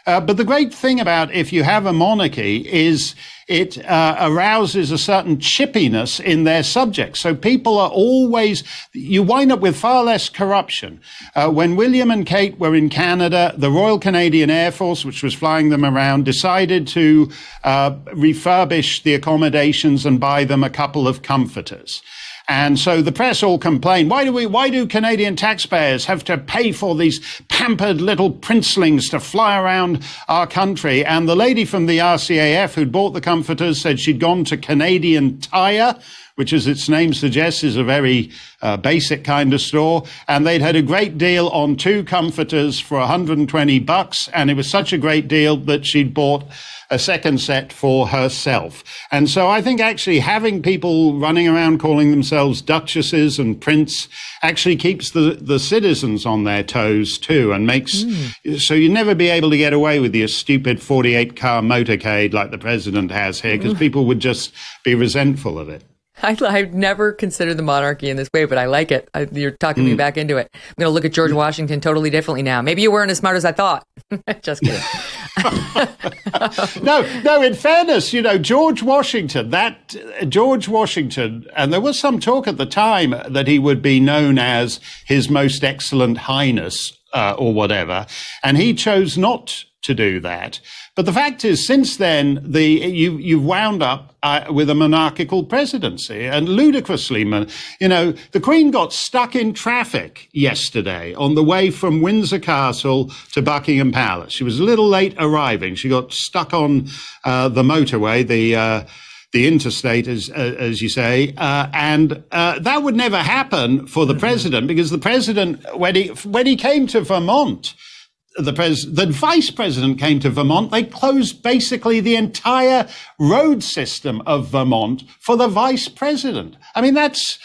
Uh, but the great thing about if you have a monarchy is it uh, arouses a certain chippiness in their subjects. So people are always, you wind up with far less corruption. Uh, when William and Kate were in Canada, the Royal Canadian Air Force, which was flying them around, decided to uh, refurbish the accommodations and buy them a couple of comforters. And so the press all complained, why do we, why do Canadian taxpayers have to pay for these pampered little princelings to fly around our country? And the lady from the R C A F who'd bought the comforters said she'd gone to Canadian Tire, which as its name suggests is a very uh, basic kind of store. And they'd had a great deal on two comforters for one hundred twenty bucks. And it was such a great deal that she'd bought a second set for herself. And so I think actually having people running around calling themselves duchesses and prince actually keeps the, the citizens on their toes too, and makes, mm. so you never be able to get away with your stupid forty-eight car motorcade like the president has here, because mm. people would just be resentful of it. I, I've never considered the monarchy in this way, but I like it. I, you're talking mm. me back into it. I'm going to look at George Washington totally differently now. Maybe you weren't as smart as I thought. Just kidding. no, no, in fairness, you know, George Washington, that uh, George Washington, and there was some talk at the time that he would be known as His Most Excellent Highness uh, or whatever, and he chose not to do that. But the fact is, since then, the you, you've wound up uh, with a monarchical presidency, and ludicrously, you know, the Queen got stuck in traffic yesterday on the way from Windsor Castle to Buckingham Palace. She was a little late arriving. She got stuck on uh, the motorway, the uh, the interstate, as, uh, as you say, uh, and uh, that would never happen for the mm-hmm. president, because the president, when he, when he came to Vermont, The, pres the vice president came to Vermont. They closed basically the entire road system of Vermont for the vice president. I mean, that's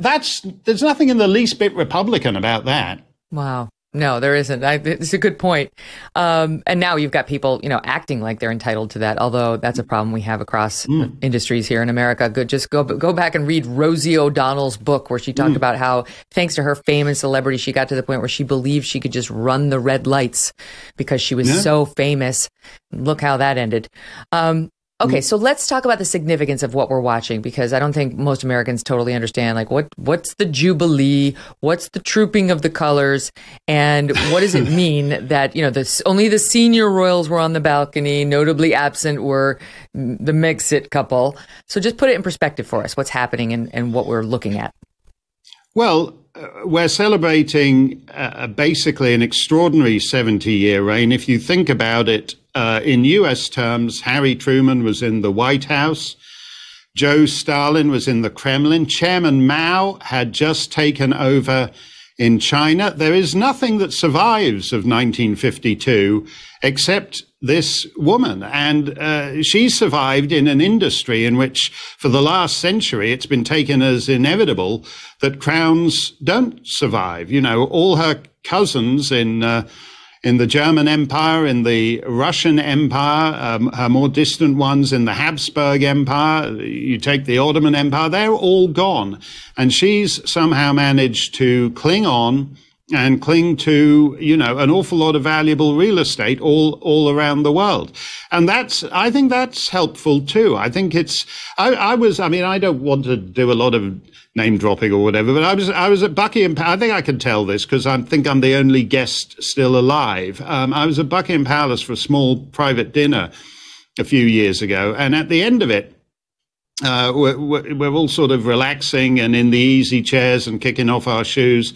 that's there's nothing in the least bit Republican about that. Wow. No, there isn't. I, it's a good point. Um, and now you've got people, you know, acting like they're entitled to that. Although that's a problem we have across mm. industries here in America. Good, just go go back and read Rosie O'Donnell's book, where she talked mm. about how, thanks to her fame and celebrity, she got to the point where she believed she could just run the red lights because she was yeah. so famous. Look how that ended. Um, Okay, so let's talk about the significance of what we're watching, because I don't think most Americans totally understand, like, what what's the Jubilee, what's the trooping of the colors, and what does it mean that, you know, this, only the senior royals were on the balcony, notably absent were the Megxit couple. So just put it in perspective for us, what's happening and, and what we're looking at. Well, uh, we're celebrating uh, basically an extraordinary seventy-year reign. If you think about it, Uh, in U S terms, Harry Truman was in the White House. Joe Stalin was in the Kremlin. Chairman Mao had just taken over in China. There is nothing that survives of nineteen fifty-two except this woman. And uh, she survived in an industry in which, for the last century, it's been taken as inevitable that crowns don't survive. You know, all her cousins in... Uh, in the German Empire, in the Russian Empire, um, her more distant ones in the Habsburg Empire, you take the Ottoman Empire, they're all gone. And she's somehow managed to cling on and cling to, you know, an awful lot of valuable real estate all, all around the world. And that's, I think that's helpful too. I think it's, I, I was, I mean, I don't want to do a lot of name dropping or whatever, but I was, I was at Buckingham, I think I can tell this because I think I'm the only guest still alive. Um, I was at Buckingham Palace for a small private dinner a few years ago. And at the end of it, uh, we're, we're all sort of relaxing and in the easy chairs and kicking off our shoes.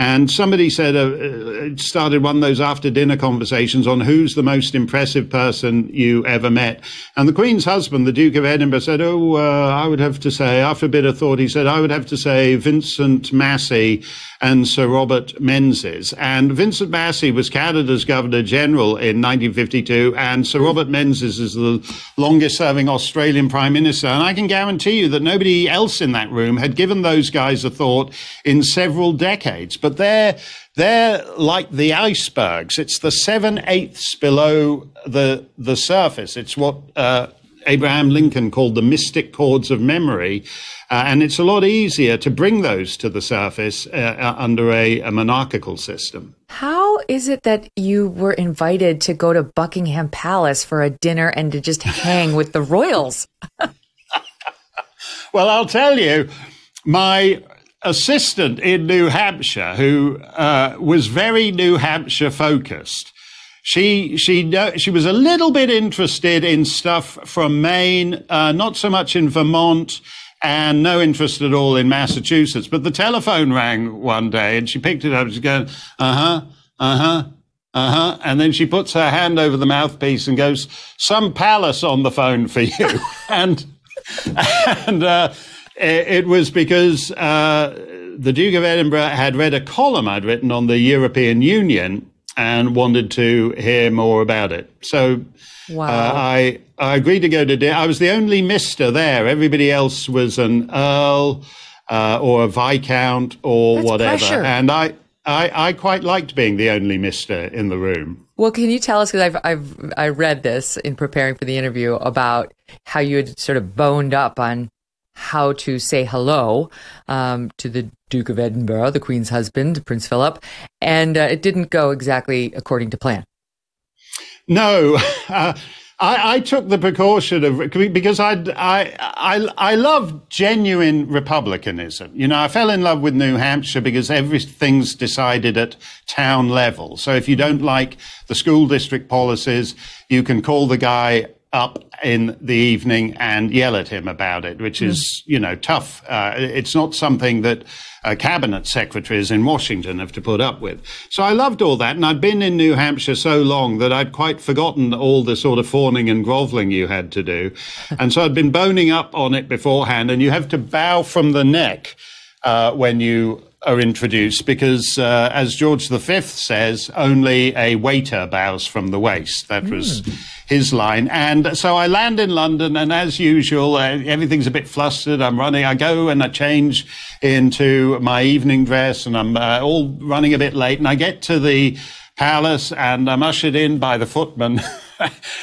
And somebody said, uh, started one of those after dinner conversations on who's the most impressive person you ever met. And the Queen's husband, the Duke of Edinburgh, said, oh, uh, I would have to say, after a bit of thought, he said, I would have to say Vincent Massey and Sir Robert Menzies. And Vincent Massey was Canada's Governor General in nineteen fifty-two, and Sir Robert Menzies is the longest-serving Australian Prime Minister. And I can guarantee you that nobody else in that room had given those guys a thought in several decades. But they're, they're like the icebergs. It's the seven-eighths below the, the surface. It's what... Uh, Abraham Lincoln called the mystic chords of memory, uh, and it's a lot easier to bring those to the surface uh, under a, a monarchical system. How is it that you were invited to go to Buckingham Palace for a dinner and to just hang with the royals? Well, I'll tell you, my assistant in New Hampshire, who uh, was very New Hampshire focused, She she she was a little bit interested in stuff from Maine, uh, not so much in Vermont, and no interest at all in Massachusetts. But the telephone rang one day, and she picked it up. She's going, uh huh, uh huh, uh huh, and then she puts her hand over the mouthpiece and goes, "Some palace on the phone for you," and and uh, it, it was because uh, the Duke of Edinburgh had read a column I'd written on the European Union and wanted to hear more about it. So wow. uh, I, I agreed to go to dinner. I was the only mister there. Everybody else was an earl uh, or a viscount or That's whatever. Pressure. And I, I, I quite liked being the only mister in the room. Well, can you tell us, because I've, I've I read this in preparing for the interview, about how you had sort of boned up on how to say hello um, to the Duke of Edinburgh, the Queen's husband, Prince Philip, and uh, it didn't go exactly according to plan. No, uh, I, I took the precaution of because I'd, I I I love genuine republicanism. You know, I fell in love with New Hampshire because everything's decided at town level. So if you don't like the school district policies, you can call the guy up in the evening and yell at him about it, which is, mm. you know, tough. Uh, it's not something that uh, cabinet secretaries in Washington have to put up with. So I loved all that. And I'd been in New Hampshire so long that I'd quite forgotten all the sort of fawning and groveling you had to do. And so I'd been boning up on it beforehand. And you have to bow from the neck uh, when you are introduced, because uh, as George the Fifth says, only a waiter bows from the waist. That was mm. his line. And so I land in London, and as usual, uh, everything's a bit flustered. I'm running, I go and I change into my evening dress, and I'm uh, all running a bit late, and I get to the palace, and I'm ushered in by the footman.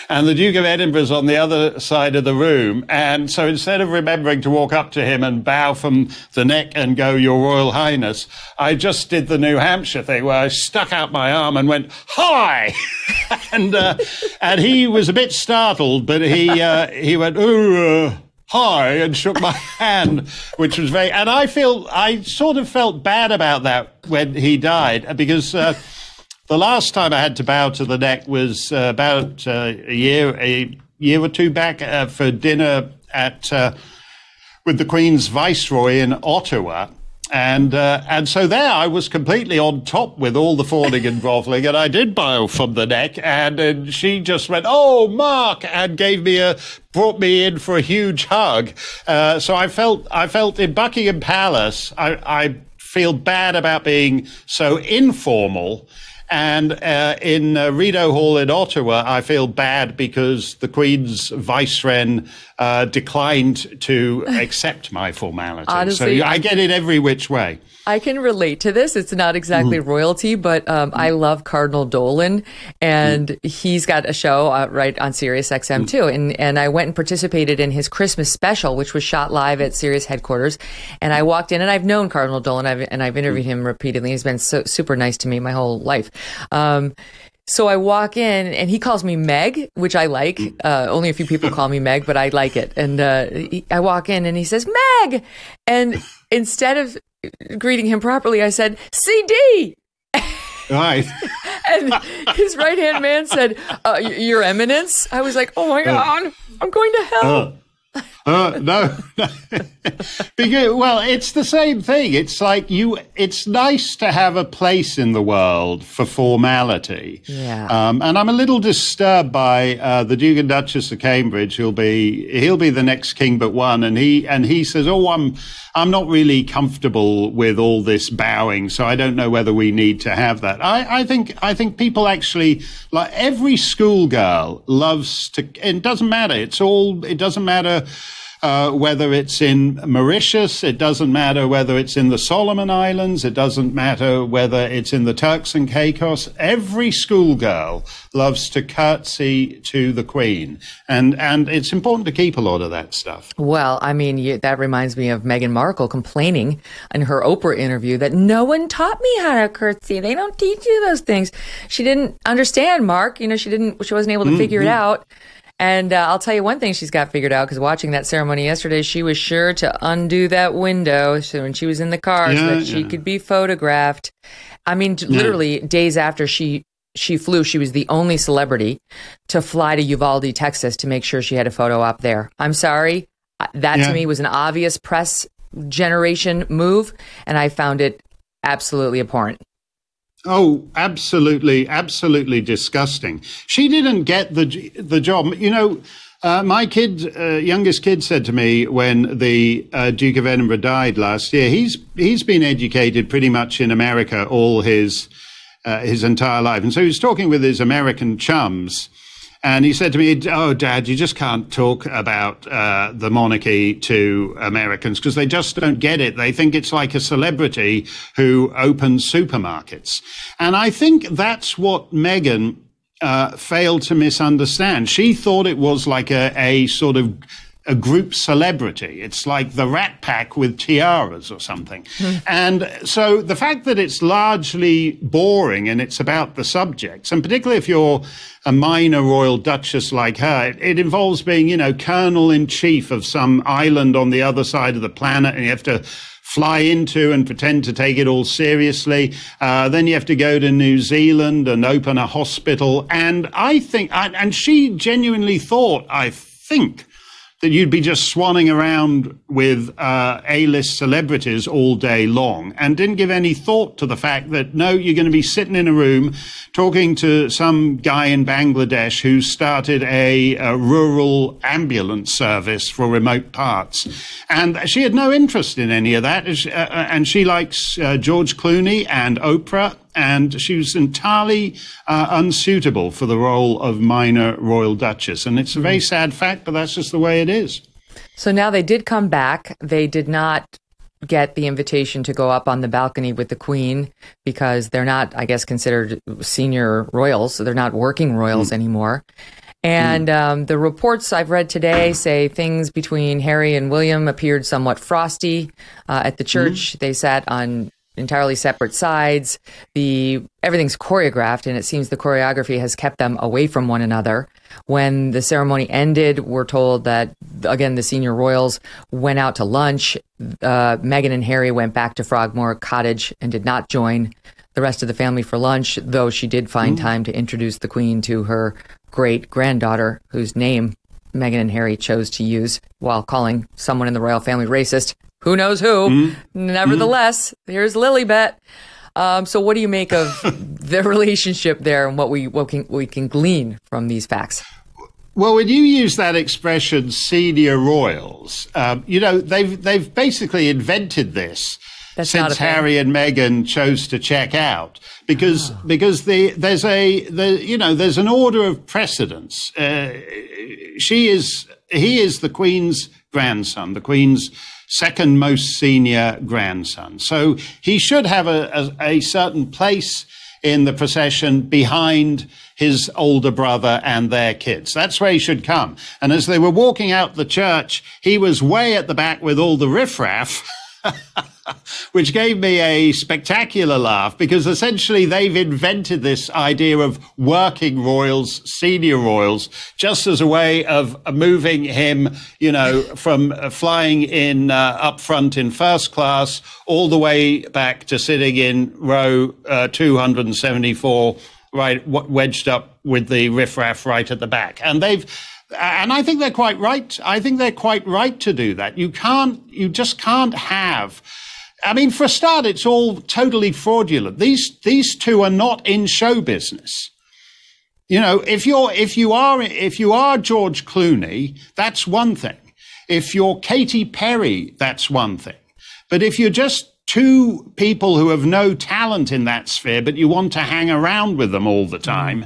And the Duke of Edinburgh's on the other side of the room. And so instead of remembering to walk up to him and bow from the neck and go, "Your Royal Highness," I just did the New Hampshire thing where I stuck out my arm and went, "Hi!" and uh, and he was a bit startled, but he uh, he went, "Ooh, uh, hi," and shook my hand, which was very... And I feel, I sort of felt bad about that when he died, because... Uh, The last time I had to bow to the neck was uh, about uh, a year, a year or two back uh, for dinner at uh, with the Queen's Viceroy in Ottawa, and uh, and so there I was completely on top with all the fawning and groveling, and I did bow from the neck, and, and she just went, "Oh, Mark," and gave me a brought me in for a huge hug. Uh, so I felt I felt in Buckingham Palace, I, I feel bad about being so informal. And uh, in uh, Rideau Hall in Ottawa, I feel bad because the Queen's viceroy uh, declined to accept my formality. Honestly, so I get it every which way. I can relate to this. It's not exactly mm. royalty, but um, mm. I love Cardinal Dolan, and mm. he's got a show uh, right on SiriusXM mm. too. And and I went and participated in his Christmas special, which was shot live at Sirius headquarters. And I walked in, and I've known Cardinal Dolan, I've, and I've interviewed mm. him repeatedly. He's been so super nice to me my whole life. Um, so I walk in, and he calls me Meg, which I like. Uh, only a few people call me Meg, but I like it. And uh, he, I walk in, and he says, "Meg!" And instead of greeting him properly, I said, "C D!" Right. And his right-hand man said, uh, "Your Eminence." I was like, oh, my God, I'm going to hell. Uh. Uh, no, no. Because, well, it's the same thing. It's like you, it's nice to have a place in the world for formality. Yeah. Um, and I'm a little disturbed by uh, the Duke and Duchess of Cambridge. He'll be, he'll be the next king but one. And he, and he says, "Oh, I'm, I'm not really comfortable with all this bowing. So I don't know whether we need to have that." I, I think, I think people actually, like every schoolgirl loves to, and it doesn't matter. It's all, it doesn't matter. Uh, whether it's in Mauritius, it doesn't matter whether it's in the Solomon Islands, it doesn't matter whether it's in the Turks and Caicos. Every schoolgirl loves to curtsy to the Queen, and and it's important to keep a lot of that stuff. Well, I mean, you, that reminds me of Meghan Markle complaining in her Oprah interview that no one taught me how to curtsy. They don't teach you those things. She didn't understand, Mark. You know, she didn't. She wasn't able to mm-hmm. figure it out. And uh, I'll tell you one thing she's got figured out, because watching that ceremony yesterday, she was sure to undo that window when she was in the car yeah, so that she yeah. could be photographed. I mean, yeah. literally days after she she flew, she was the only celebrity to fly to Uvalde, Texas, to make sure she had a photo op there. I'm sorry. That yeah. to me was an obvious press generation move, and I found it absolutely abhorrent. Oh, absolutely, absolutely disgusting. She didn't get the the job. You know, uh, my kid, uh, youngest kid said to me when the uh, Duke of Edinburgh died last year, he's he's been educated pretty much in America all his uh, his entire life. And so he was talking with his American chums, and he said to me, "Oh, Dad, you just can't talk about uh, the monarchy to Americans because they just don't get it. They think it's like a celebrity who opens supermarkets." And I think that's what Meghan uh, failed to misunderstand. She thought it was like a, a sort of a group celebrity. It's like the Rat Pack with tiaras or something. And so the fact that it's largely boring and it's about the subjects, and particularly if you're a minor royal duchess like her, it, it involves being, you know, colonel-in-chief of some island on the other side of the planet, and you have to fly into and pretend to take it all seriously. Uh, then you have to go to New Zealand and open a hospital. And I think, and she genuinely thought, I think, that you'd be just swanning around with uh, A-list celebrities all day long, and didn't give any thought to the fact that, no, you're going to be sitting in a room talking to some guy in Bangladesh who started a, a rural ambulance service for remote parts. And she had no interest in any of that. And she likes uh, George Clooney and Oprah, and she was entirely uh, unsuitable for the role of minor royal duchess. And it's a very sad fact, but that's just the way it is. So now they did come back. They did not get the invitation to go up on the balcony with the Queen because they're not, I guess, considered senior royals. So they're not working royals mm. anymore. And um, the reports I've read today say things between Harry and William appeared somewhat frosty uh, at the church. Mm. They sat on entirely separate sides. The everything's choreographed, and it seems the choreography has kept them away from one another. When the ceremony ended, we're told that, again, the senior royals went out to lunch. Uh, Meghan and Harry went back to Frogmore Cottage and did not join the rest of the family for lunch, though she did find time to introduce the Queen to her great-granddaughter, whose name Meghan and Harry chose to use while calling someone in the royal family racist. Who knows who? Mm-hmm. Nevertheless, mm-hmm. here's Lilibet. Um, so what do you make of the relationship there and what we, what can, we can glean from these facts? Well, when you use that expression, senior royals, uh, you know, they've, they've basically invented this That's since Harry and Meghan chose to check out, because oh. because the, there's a, the, you know, there's an order of precedence. Uh, she is, he is the Queen's grandson, the Queen's second most senior grandson. So he should have a, a, a certain place in the procession behind his older brother and their kids. That's where he should come. And as they were walking out the church, he was way at the back with all the riffraff, which gave me a spectacular laugh, because essentially they've invented this idea of working royals, senior royals, just as a way of moving him, you know, from flying in uh, up front in first class all the way back to sitting in row uh, two hundred seventy-four, right, wedged up with the riffraff right at the back. And they've And I think they're quite right. I think they're quite right to do that. You can't, you just can't have, I mean, for a start, it's all totally fraudulent. These, these two are not in show business. You know, if you're, if you are, if you are George Clooney, that's one thing. If you're Katy Perry, that's one thing. But if you're just two people who have no talent in that sphere, but you want to hang around with them all the time,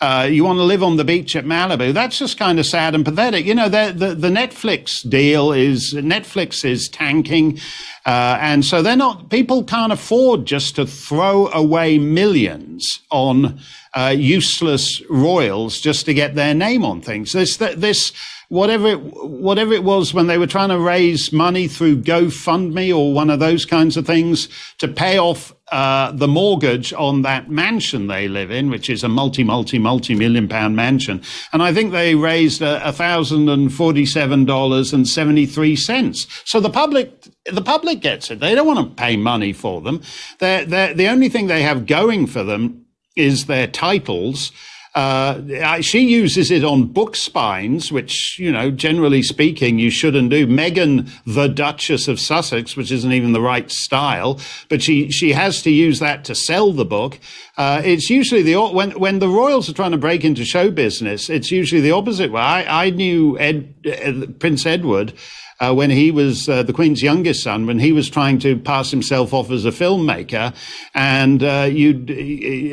Uh, you want to live on the beach at Malibu, that's just kind of sad and pathetic. You know, the, the, the Netflix deal is, Netflix is tanking. Uh, and so they're not, people can't afford just to throw away millions on uh, useless royals just to get their name on things. This, this, whatever it, whatever it was when they were trying to raise money through GoFundMe or one of those kinds of things to pay off uh, the mortgage on that mansion they live in, which is a multi, multi, multi million pound mansion. And I think they raised a thousand and forty seven dollars and seventy three cents. So the public, the public gets it. They don't want to pay money for them. They're, they're, the only thing they have going for them is their titles. Uh, she uses it on book spines, which, you know, generally speaking, you shouldn't do. Meghan, the Duchess of Sussex, which isn't even the right style, but she, she has to use that to sell the book. Uh, it's usually the, when, when the royals are trying to break into show business, it's usually the opposite way. I, I knew Ed, uh, Prince Edward, Uh, when he was uh, the Queen's youngest son, when he was trying to pass himself off as a filmmaker. And uh, you,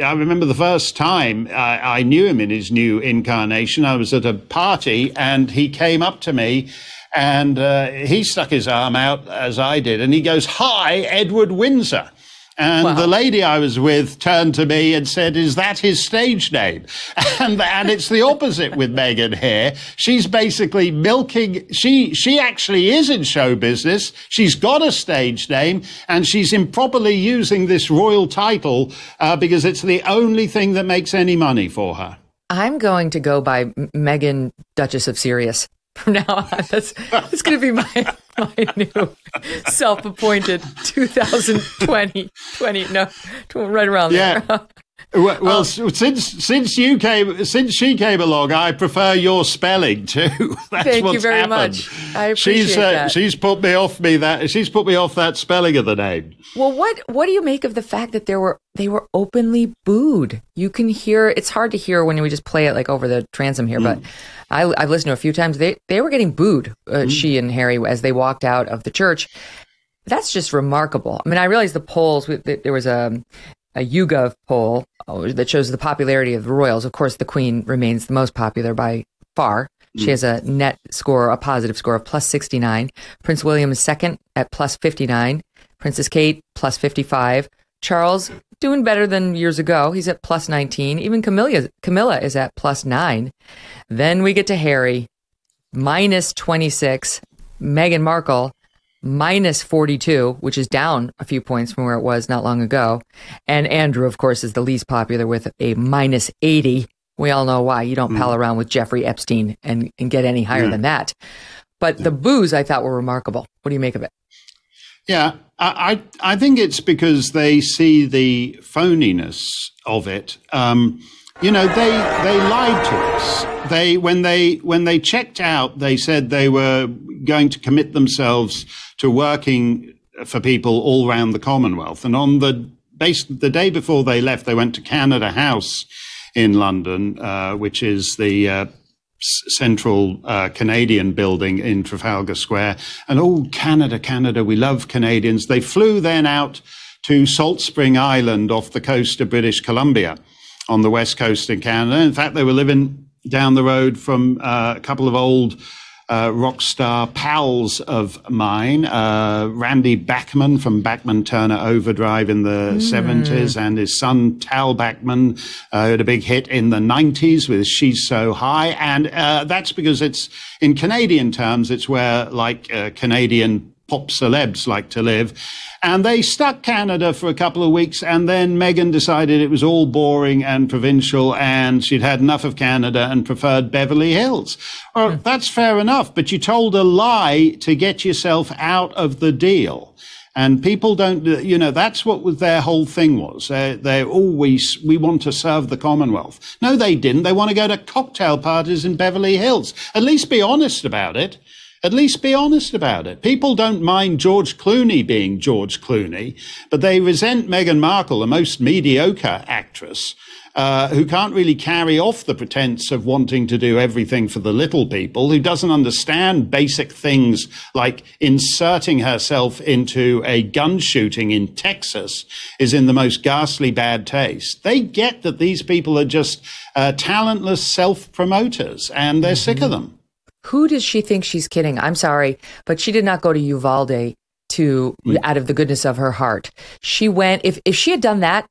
I remember the first time I, I knew him in his new incarnation, I was at a party and he came up to me and uh, he stuck his arm out as I did and he goes, "Hi, Edward Windsor." And wow. The lady I was with turned to me and said, is that his stage name? And, and it's the opposite with Meghan here. She's basically milking. She, she actually is in show business. She's got a stage name and she's improperly using this royal title uh, because it's the only thing that makes any money for her. I'm going to go by Meghan, Duchess of Sirius. From now on, that's, that's going to be my my new self-appointed twenty twenty. No, right around yeah. there. Well, well um, since since you came, since she came along, I prefer your spelling too. That's thank what's you very happened. Much. I appreciate she's, uh, that. She's put me off me that she's put me off that spelling of the name. Well, what what do you make of the fact that there were they were openly booed? You can hear it's hard to hear when we just play it like over the transom here, mm. but I, I've listened to a few times. They they were getting booed. Uh, mm. She and Harry as they walked out of the church. That's just remarkable. I mean, I realize the polls. There was a. a YouGov poll that shows the popularity of the royals. Of course, the Queen remains the most popular by far. Mm. She has a net score, a positive score of plus sixty-nine. Prince William is second at plus fifty-nine. Princess Kate, plus fifty-five. Charles, doing better than years ago. He's at plus nineteen. Even Camilla, Camilla is at plus nine. Then we get to Harry, minus twenty-six. Meghan Markle, minus forty-two, which is down a few points from where it was not long ago. And Andrew, of course, is the least popular with a minus eighty. We all know why. You don't mm. pal around with Jeffrey Epstein and, and get any higher yeah. than that. But yeah. the boos, I thought, were remarkable. What do you make of it? Yeah, I, I, I think it's because they see the phoniness of it. Um, you know, they, they lied to us. They, when they, when they checked out, they said they were going to commit themselves to working for people all around the Commonwealth. And on the base, the day before they left, they went to Canada House in London, uh, which is the uh, central uh, Canadian building in Trafalgar Square. And oh, Canada, Canada, we love Canadians. They flew then out to Salt Spring Island off the coast of British Columbia on the west coast in Canada. In fact, they were living down the road from uh, a couple of old Uh, rock star pals of mine, uh, Randy Bachman from Bachman Turner Overdrive in the mm. seventies, and his son Tal Bachman, uh, who had a big hit in the nineties with She's So High. And uh, that's because it's, in Canadian terms, it's where like uh, Canadian pop celebs like to live. And they stuck Canada for a couple of weeks, and then Meghan decided it was all boring and provincial and she'd had enough of Canada and preferred Beverly Hills. Well, mm. that's fair enough, but you told a lie to get yourself out of the deal. And people don't, you know, that's what their whole thing was. They're, they're always, we want to serve the Commonwealth. No, they didn't. They want to go to cocktail parties in Beverly Hills. At least be honest about it. At least be honest about it. People don't mind George Clooney being George Clooney, but they resent Meghan Markle, the most mediocre actress, uh, who can't really carry off the pretense of wanting to do everything for the little people, who doesn't understand basic things like inserting herself into a gun shooting in Texas is in the most ghastly bad taste. They get that these people are just uh, talentless self-promoters, and they're mm-hmm. sick of them. Who does she think she's kidding? I'm sorry, but she did not go to Uvalde to mm. out of the goodness of her heart. She went, if, if she had done that,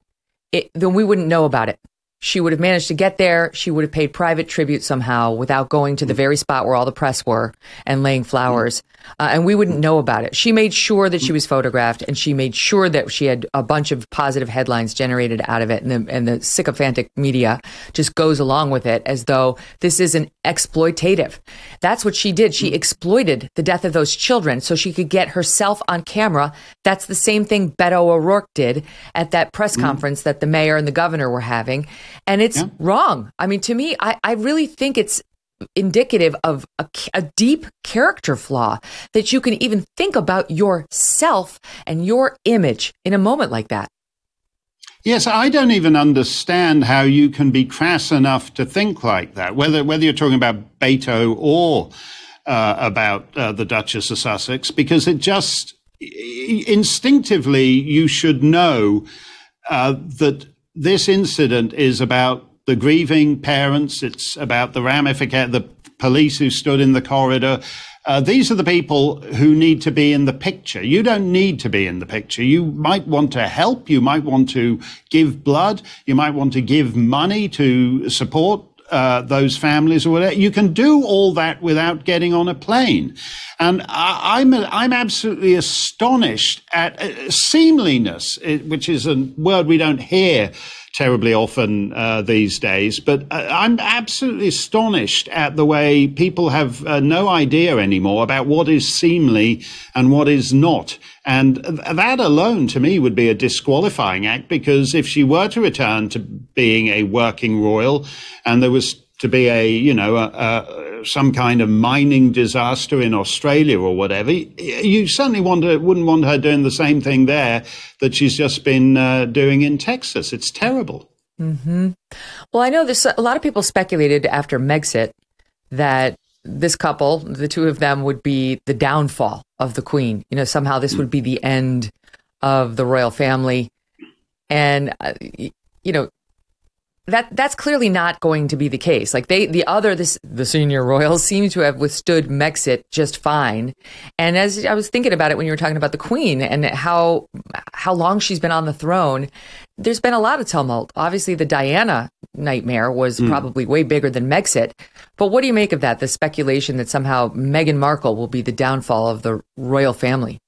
it, then we wouldn't know about it. She would have managed to get there. She would have paid private tribute somehow without going to the very spot where all the press were and laying flowers. Uh, and we wouldn't know about it. She made sure that she was photographed, and she made sure that she had a bunch of positive headlines generated out of it. And the, and the sycophantic media just goes along with it as though this isn't exploitative. That's what she did. She exploited the death of those children so she could get herself on camera. That's the same thing Beto O'Rourke did at that press conference that the mayor and the governor were having. And it's yeah. wrong. I mean, to me, I, I really think it's indicative of a, a deep character flaw that you can even think about yourself and your image in a moment like that. Yes, I don't even understand how you can be crass enough to think like that, whether whether you're talking about Beto or uh, about uh, the Duchess of Sussex, because it just instinctively you should know uh, that this incident is about the grieving parents. It's about the ramification, the police who stood in the corridor, Uh, these are the people who need to be in the picture. You don't need to be in the picture. You might want to help. You might want to give blood. You might want to give money to support uh, those families or whatever. You can do all that without getting on a plane. And I, I'm, I'm absolutely astonished at uh, seemliness, which is a word we don't hear terribly often uh, these days, but uh, I'm absolutely astonished at the way people have uh, no idea anymore about what is seemly and what is not. And that alone, to me, would be a disqualifying act, because if she were to return to being a working royal and there was to be a, you know, a, a, some kind of mining disaster in Australia or whatever, you certainly want her, wouldn't want her doing the same thing there that she's just been uh, doing in Texas. It's terrible. Mm-hmm. Well, I know there's a lot of people speculated after Megxit that this couple, the two of them, would be the downfall of the Queen. You know, somehow this would be the end of the royal family. And, uh, you know, That that's clearly not going to be the case. Like they, the other, this, the senior royals seem to have withstood Megxit just fine. And as I was thinking about it when you were talking about the Queen and how how long she's been on the throne, there's been a lot of tumult. Obviously, the Diana nightmare was mm. probably way bigger than Megxit. But what do you make of that? The speculation that somehow Meghan Markle will be the downfall of the royal family.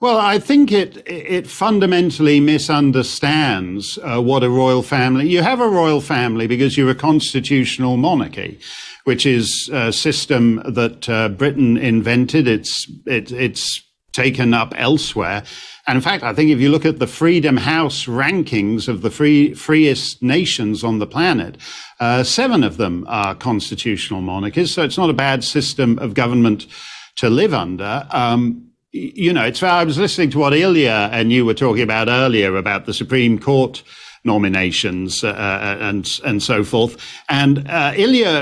Well, I think it it fundamentally misunderstands uh, what a royal family. You have a royal family because you're a constitutional monarchy, which is a system that uh, Britain invented. It's it, it's taken up elsewhere. And in fact, I think if you look at the Freedom House rankings of the free, freest nations on the planet, uh, seven of them are constitutional monarchies. So it's not a bad system of government to live under. Um, You know, it's, I was listening to what Ilya and you were talking about earlier about the Supreme Court nominations uh, and and so forth. And uh, Ilya,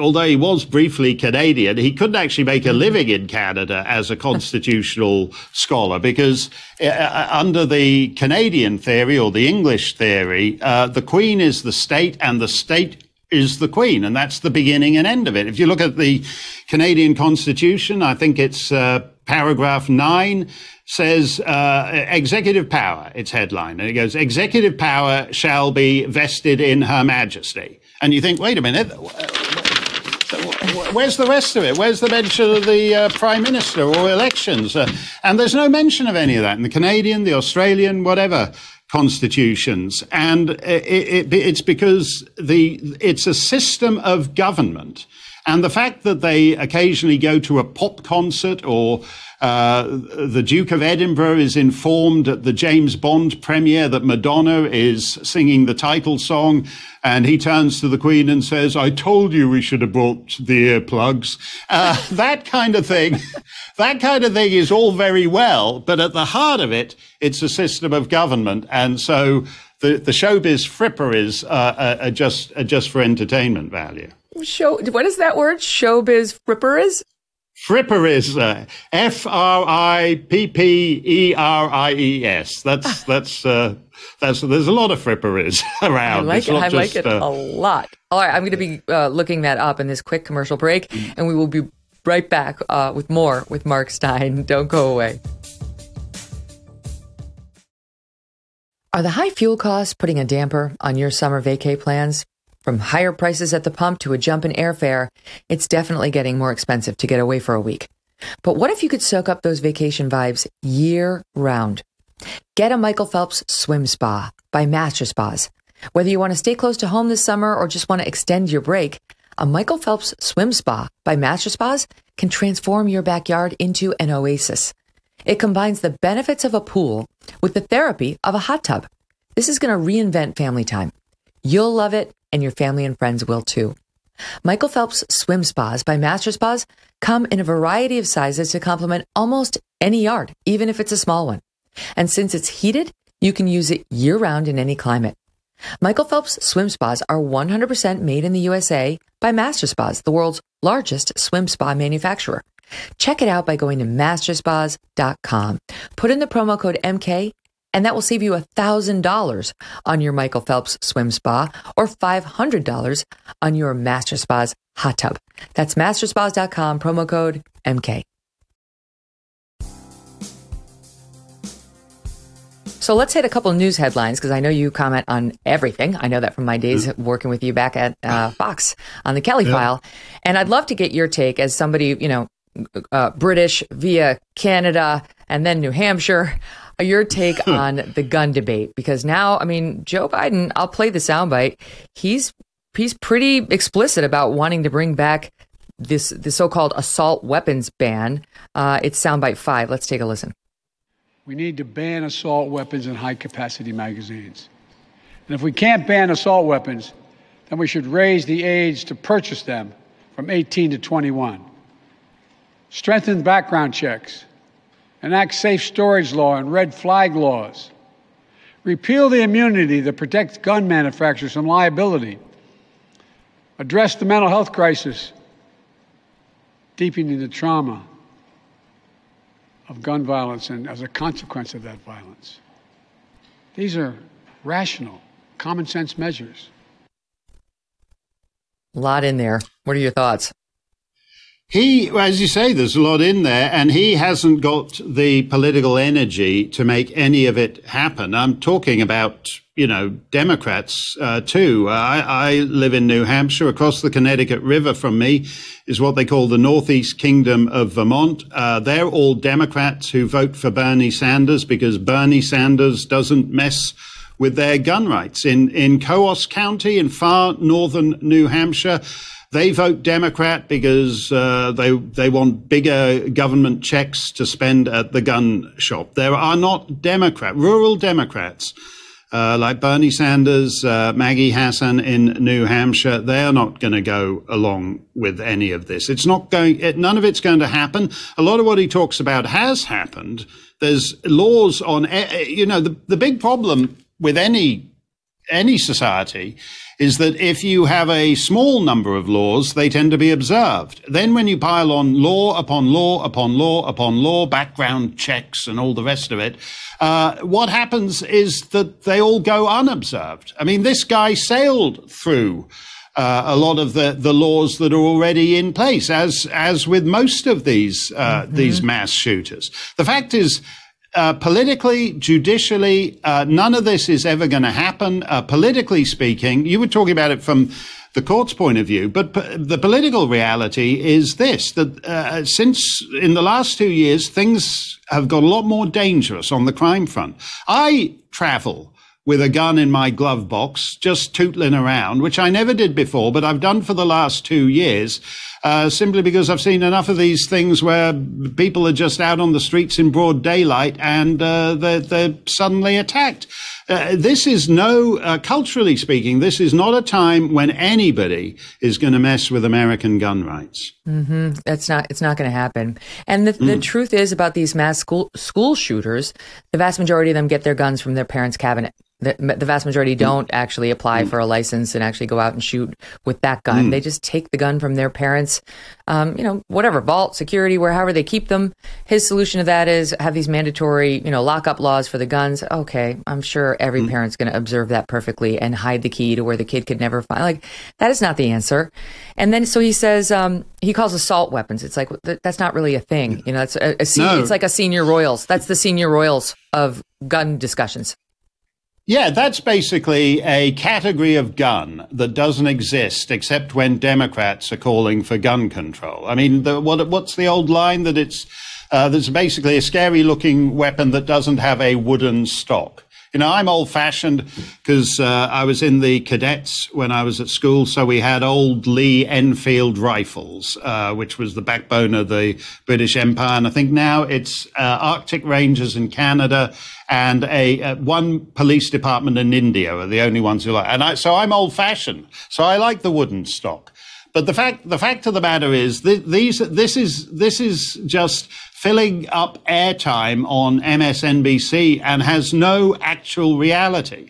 although he was briefly Canadian, he couldn't actually make a living in Canada as a constitutional scholar, because uh, under the Canadian theory or the English theory, uh, the Queen is the state and the state is the Queen, and that's the beginning and end of it. If you look at the Canadian Constitution, I think it's uh, paragraph nine says uh, executive power, its headline, and it goes, executive power shall be vested in Her Majesty. And you think, wait a minute, where's the rest of it? Where's the mention of the uh, Prime Minister or elections? Uh, and there's no mention of any of that in the Canadian, the Australian, whatever constitutions. And it, it, it's because the it's a system of government. And the fact that they occasionally go to a pop concert, or uh, the Duke of Edinburgh is informed at the James Bond premiere that Madonna is singing the title song, and he turns to the Queen and says, I told you we should have brought the earplugs. Uh, that kind of thing, that kind of thing is all very well, but at the heart of it, it's a system of government. And so the, the showbiz fripperies uh, are, just, are just for entertainment value. Show, what is that word? Showbiz fripperies? Fripperies, uh, F R I P P E R I E S. That's that's uh, that's. There's a lot of fripperies around. I like it's it. I just, like it uh, a lot. All right, I'm going to be uh, looking that up in this quick commercial break, and we will be right back uh, with more with Mark Steyn. Don't go away. Are the high fuel costs putting a damper on your summer vacay plans? From higher prices at the pump to a jump in airfare, it's definitely getting more expensive to get away for a week. But what if you could soak up those vacation vibes year-round? Get a Michael Phelps Swim Spa by Master Spas. Whether you want to stay close to home this summer or just want to extend your break, a Michael Phelps Swim Spa by Master Spas can transform your backyard into an oasis. It combines the benefits of a pool with the therapy of a hot tub. This is going to reinvent family time. You'll love it, and your family and friends will too. Michael Phelps Swim Spas by Master Spas come in a variety of sizes to complement almost any yard, even if it's a small one. And since it's heated, you can use it year-round in any climate. Michael Phelps Swim Spas are one hundred percent made in the U S A by Master Spas, the world's largest swim spa manufacturer. Check it out by going to master spas dot com. Put in the promo code M K and that will save you one thousand dollars on your Michael Phelps swim spa or five hundred dollars on your Master Spa's hot tub. That's master spas dot com, promo code M K. So let's hit a couple of news headlines, because I know you comment on everything. I know that from my days mm. working with you back at uh, Fox on the Kelly yeah. File. And I'd love to get your take as somebody, you know, uh, British via Canada and then New Hampshire, your take on the gun debate. Because now, I mean, Joe Biden, I'll play the soundbite. He's he's pretty explicit about wanting to bring back this the so-called assault weapons ban. Uh, it's soundbite five. Let's take a listen. We need to ban assault weapons and high-capacity magazines. And if we can't ban assault weapons, then we should raise the age to purchase them from eighteen to twenty-one. Strengthen background checks. Enact safe storage law and red flag laws. Repeal the immunity that protects gun manufacturers from liability. Address the mental health crisis, deepening the trauma of gun violence and as a consequence of that violence. These are rational, common sense measures. A lot in there. What are your thoughts? He, as you say, there's a lot in there, and he hasn't got the political energy to make any of it happen. I'm talking about, you know, Democrats, uh, too. I, I live in New Hampshire. Across the Connecticut River from me is what they call the Northeast Kingdom of Vermont. Uh, they're all Democrats who vote for Bernie Sanders because Bernie Sanders doesn't mess with their gun rights. In, in Coos County in far northern New Hampshire, they vote Democrat because uh, they they want bigger government checks to spend at the gun shop. There are not Democrat, rural Democrats uh, like Bernie Sanders, uh, Maggie Hassan in New Hampshire. They are not going to go along with any of this. It's not going. It, none of it's going to happen. A lot of what he talks about has happened. There's laws on. You know, the the big problem with any. any society is that if you have a small number of laws, they tend to be observed. Then when you pile on law upon law upon law upon law, background checks and all the rest of it, uh, what happens is that they all go unobserved. I mean, this guy sailed through uh, a lot of the, the laws that are already in place, as, as with most of these, uh, mm-hmm. these mass shooters. The fact is, Uh, politically, judicially, uh, none of this is ever going to happen. Uh, politically speaking, you were talking about it from the court's point of view, but p the political reality is this, that uh, since in the last two years, things have got a lot more dangerous on the crime front. I travel with a gun in my glove box, just tootling around, which I never did before, but I've done for the last two years, uh, simply because I've seen enough of these things where people are just out on the streets in broad daylight and uh, they're, they're suddenly attacked. Uh, this is no, uh, culturally speaking, this is not a time when anybody is going to mess with American gun rights. Mm-hmm. That's not, it's not going to happen. And the, mm. the truth is about these mass school, school shooters, the vast majority of them get their guns from their parents' cabinet. The, the vast majority don't mm. actually apply mm. for a license and actually go out and shoot with that gun. Mm. They just take the gun from their parents, um, you know, whatever, vault, security, wherever they keep them. His solution to that is have these mandatory, you know, lockup laws for the guns. Okay, I'm sure every mm. parent's going to observe that perfectly and hide the key to where the kid could never find. Like, that is not the answer. And then, so he says, um, he calls assault weapons. It's like, that's not really a thing. You know, it's, a, a senior, no. it's like a senior royals. That's the senior royals of gun discussions. Yeah, that's basically a category of gun that doesn't exist except when Democrats are calling for gun control. I mean, the, what, what's the old line that it's uh, that's basically a scary looking weapon that doesn't have a wooden stock. You know, I'm old-fashioned because uh, I was in the cadets when I was at school, so we had old Lee Enfield rifles, uh, which was the backbone of the British Empire. And I think now it's uh, Arctic Rangers in Canada and a uh, one police department in India are the only ones who like. And I, so I'm old-fashioned, so I like the wooden stock. But the fact the fact of the matter is, th these this is this is just filling up airtime on M S N B C and has no actual reality.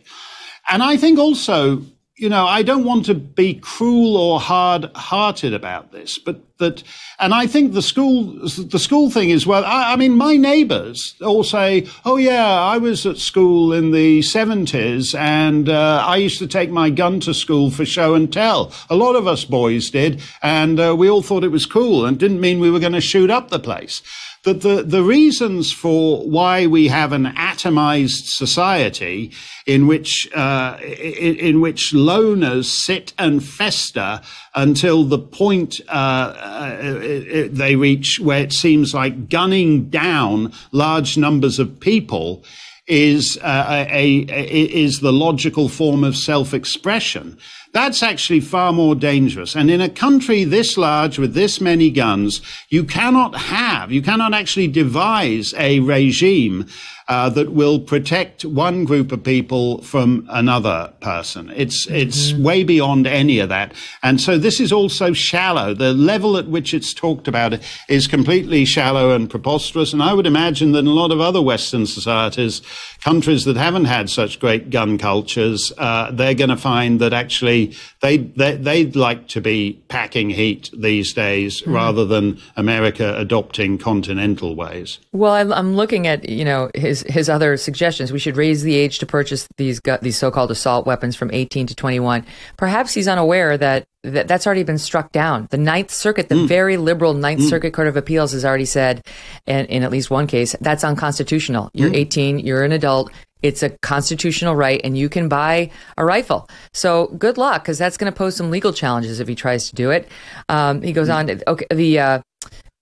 And I think also, you know, I don't want to be cruel or hard-hearted about this, but that, and I think the school, the school thing is, well, I, I mean, my neighbors all say, oh yeah, I was at school in the seventies and uh, I used to take my gun to school for show and tell. A lot of us boys did, and uh, we all thought it was cool and didn't mean we were going to shoot up the place. That the, the reasons for why we have an atomized society in which, uh, in, in which loners sit and fester until the point, uh, uh it, it, they reach where it seems like gunning down large numbers of people is, uh, a, a, is the logical form of self-expression. That's actually far more dangerous. And in a country this large with this many guns, you cannot have, you cannot actually devise a regime uh, that will protect one group of people from another person. It's, it's mm-hmm. way beyond any of that. And so this is also shallow. The level at which it's talked about is completely shallow and preposterous. And I would imagine that in a lot of other Western societies, countries that haven't had such great gun cultures, uh, they're going to find that actually They, they, they'd like to be packing heat these days mm-hmm. rather than America adopting continental ways. Well, I'm, I'm looking at, you know, his, his other suggestions. We should raise the age to purchase these, these so-called assault weapons from eighteen to twenty-one. Perhaps he's unaware that That that's already been struck down. The Ninth Circuit, the mm. very liberal Ninth mm. Circuit Court of Appeals, has already said, and in at least one case, that's unconstitutional. You're mm. eighteen, you're an adult, it's a constitutional right, and you can buy a rifle. So good luck, because that's going to pose some legal challenges if he tries to do it. Um, he goes mm. on to, okay, the uh,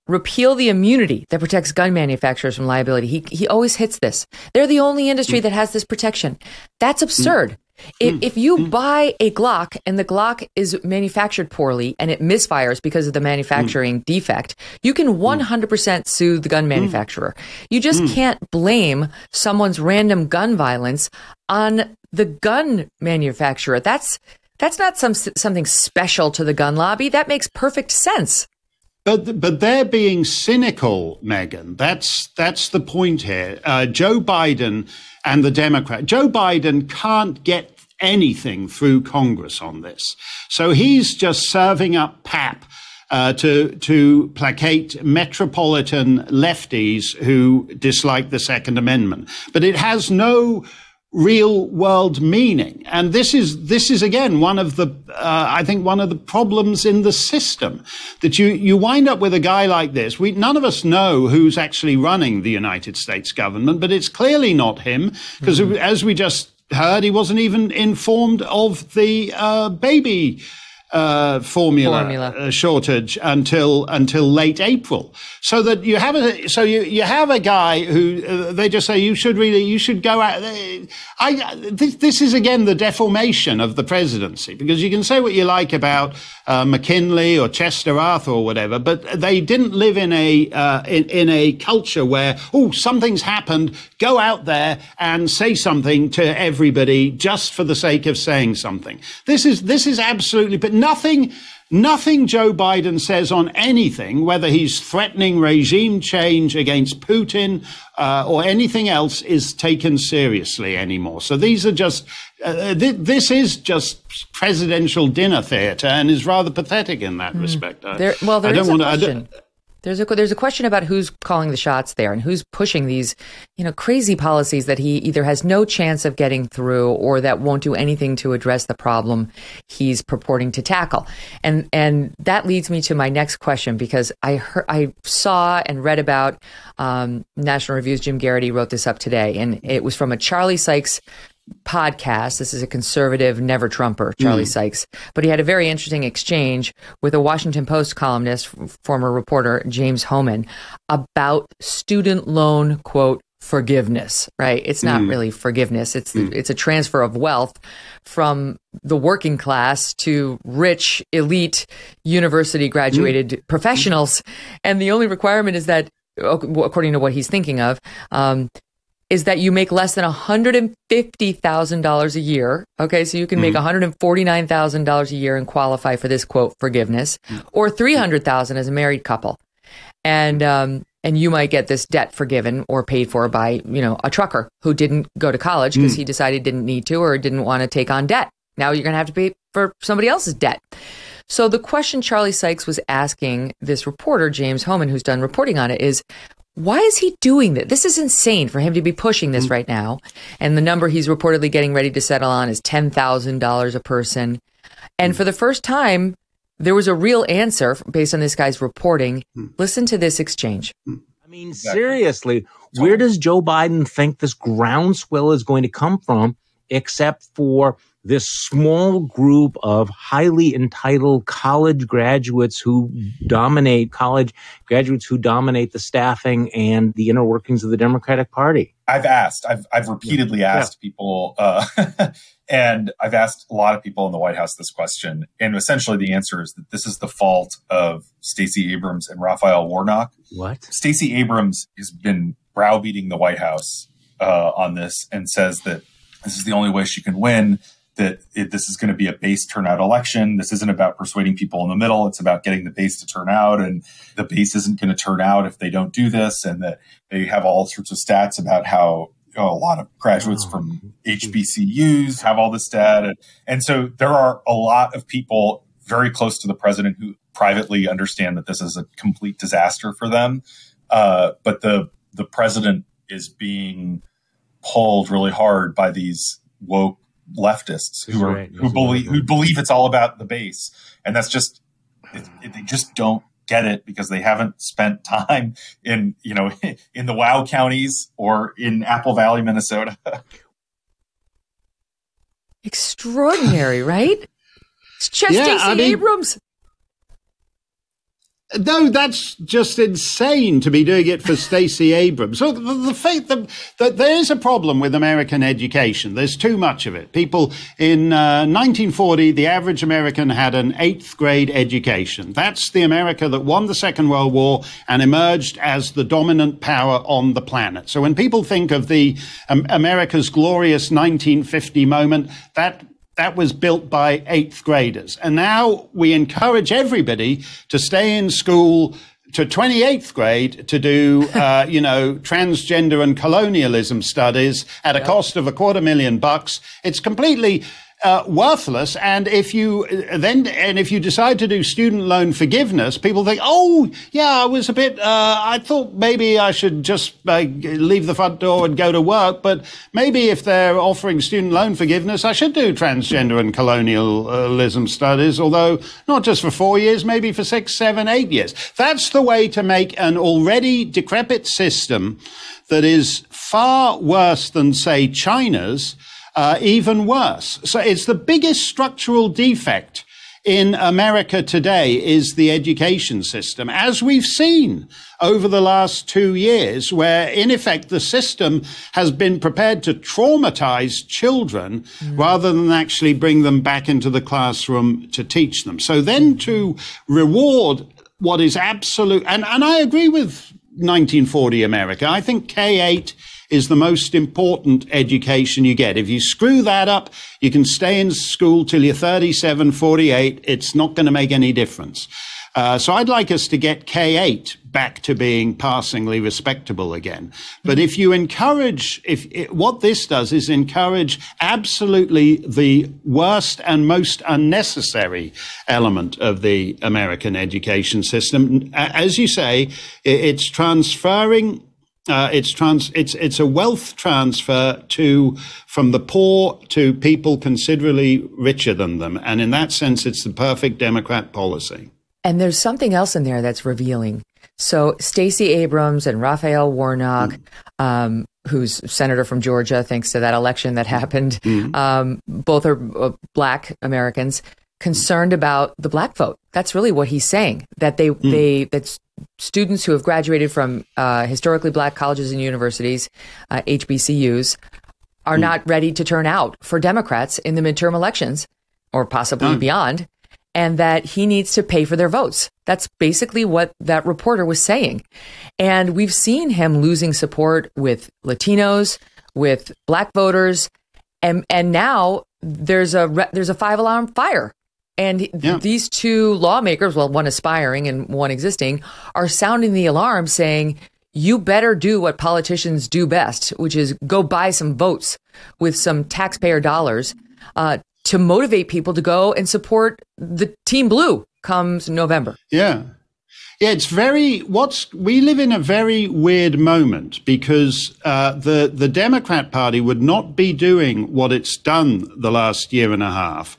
repeal the immunity that protects gun manufacturers from liability. He he always hits this. They're the only industry mm. that has this protection. That's absurd. Mm. If, mm. if you mm. buy a Glock and the Glock is manufactured poorly and it misfires because of the manufacturing mm. defect, you can one hundred percent sue the gun manufacturer. You just mm. can't blame someone's random gun violence on the gun manufacturer. That's that's not some something special to the gun lobby. That makes perfect sense. But, but they're being cynical, Megyn. That's, that's the point here. Uh, Joe Biden and the Democrat, Joe Biden can't get anything through Congress on this. So he's just serving up pap uh, to, to placate metropolitan lefties who dislike the Second Amendment. But it has no real world meaning. And this is, this is again, one of the, uh, I think one of the problems in the system, that you, you wind up with a guy like this. We, none of us know who's actually running the United States government, but it's clearly not him, because mm-hmm. as we just heard, he wasn't even informed of the, uh, baby Uh, formula, formula. Uh, shortage until until late April, so that you have a so you you have a guy who uh, they just say you should really you should go out. I this, this is again the deformation of the presidency, because you can say what you like about uh, McKinley or Chester Arthur or whatever, but they didn't live in a uh, in, in a culture where oh something's happened, go out there and say something to everybody just for the sake of saying something. This is this is absolutely. But Nothing, nothing Joe Biden says on anything, whether he's threatening regime change against Putin uh, or anything else, is taken seriously anymore. So these are just, uh, th this is just presidential dinner theater, and is rather pathetic in that mm. respect. I, there, well, there I is don't a want question. To, There's a, there's a question about who's calling the shots there and who's pushing these, you know, crazy policies that he either has no chance of getting through or that won't do anything to address the problem he's purporting to tackle. And and that leads me to my next question, because I heard, I saw and read about um, National Review's Jim Garrity wrote this up today, and it was from a Charlie Sykes podcast. This is a conservative never Trumper, Charlie mm. Sykes, but he had a very interesting exchange with a Washington Post columnist, former reporter James Homan, about student loan, quote, forgiveness, right? It's not mm. really forgiveness. It's, mm. it's a transfer of wealth from the working class to rich, elite, university graduated mm. professionals. And the only requirement is that, according to what he's thinking of, um, is that you make less than one hundred fifty thousand dollars a year. Okay, so you can make mm-hmm. one hundred forty-nine thousand dollars a year and qualify for this, quote, forgiveness, or three hundred thousand dollars as a married couple. And um, and you might get this debt forgiven or paid for by, you know, a trucker who didn't go to college because mm. he decided didn't need to or didn't want to take on debt. Now you're going to have to pay for somebody else's debt. So the question Charlie Sykes was asking this reporter, James Homan, who's done reporting on it, is why is he doing this? This is insane for him to be pushing this right now. And the number he's reportedly getting ready to settle on is ten thousand dollars a person. And for the first time, there was a real answer based on this guy's reporting. Listen to this exchange. I mean, seriously, where does Joe Biden think this groundswell is going to come from except for this small group of highly entitled college graduates who dominate college graduates who dominate the staffing and the inner workings of the Democratic Party? I've asked, I've, I've repeatedly yeah. asked yeah. people, uh, and I've asked a lot of people in the White House this question. And essentially the answer is that this is the fault of Stacey Abrams and Raphael Warnock. What? Stacey Abrams has been browbeating the White House uh, on this and says that this is the only way she can win, that it, this is going to be a base turnout election. This isn't about persuading people in the middle. It's about getting the base to turn out. And the base isn't going to turn out if they don't do this. And that they have all sorts of stats about how you know, a lot of graduates from H B C Us have all this data. And so there are a lot of people very close to the president who privately understand that this is a complete disaster for them. Uh, but the, the president is being pulled really hard by these woke leftists who are right. who believe who believe it's all about the base, and that's just it, it, they just don't get it because they haven't spent time in you know in the WOW counties or in Apple Valley, Minnesota. Extraordinary, right? It's just yeah, Stacey I mean, Abrams. No, that's just insane to be doing it for Stacey Abrams. So the, the fact that, that there is a problem with American education, there's too much of it. People in uh, nineteen forty, the average American had an eighth grade education. That's the America that won the Second World War and emerged as the dominant power on the planet. So when people think of the um, America's glorious nineteen fifty moment, that That was built by eighth graders. And now we encourage everybody to stay in school to twenty-eighth grade to do, uh, you know, transgender and colonialism studies at a cost of a quarter million bucks. It's completely Uh, worthless. And if you then, and if you decide to do student loan forgiveness, people think, oh, yeah, I was a bit, uh, I thought maybe I should just uh, leave the front door and go to work. But maybe if they're offering student loan forgiveness, I should do transgender and colonialism studies, although not just for four years, maybe for six, seven, eight years. That's the way to make an already decrepit system that is far worse than, say, China's. Uh, even worse. So it's the biggest structural defect in America today is the education system, as we've seen over the last two years, where in effect the system has been prepared to traumatize children mm. rather than actually bring them back into the classroom to teach them. So then to reward what is absolute, and, and I agree with nineteen forty America, I think K eight is the most important education you get. If you screw that up, you can stay in school till you're thirty-seven, forty-eight. It's not going to make any difference. Uh, so I'd like us to get K eight back to being passingly respectable again. But if you encourage, if it, what this does is encourage absolutely the worst and most unnecessary element of the American education system. As you say, it's transferring Uh, it's trans, it's, it's a wealth transfer to, from the poor to people considerably richer than them. And in that sense, it's the perfect Democrat policy. And there's something else in there that's revealing. So Stacey Abrams and Raphael Warnock, mm. um, who's senator from Georgia, thanks to that election that happened, mm. um, both are uh, black Americans concerned about the black vote. That's really what he's saying, that they, mm. they, that's, students who have graduated from uh, historically black colleges and universities, uh, H B C Us, are mm. not ready to turn out for Democrats in the midterm elections or possibly mm. beyond, and that he needs to pay for their votes. That's basically what that reporter was saying. And we've seen him losing support with Latinos, with black voters, and, and now there's a, re there's a five-alarm fire. And th yeah. these two lawmakers, well, one aspiring and one existing, are sounding the alarm saying, you better do what politicians do best, which is go buy some votes with some taxpayer dollars uh, to motivate people to go and support the Team Blue comes November. Yeah. Yeah, it's very, what's, we live in a very weird moment because uh, the, the Democrat Party would not be doing what it's done the last year and a half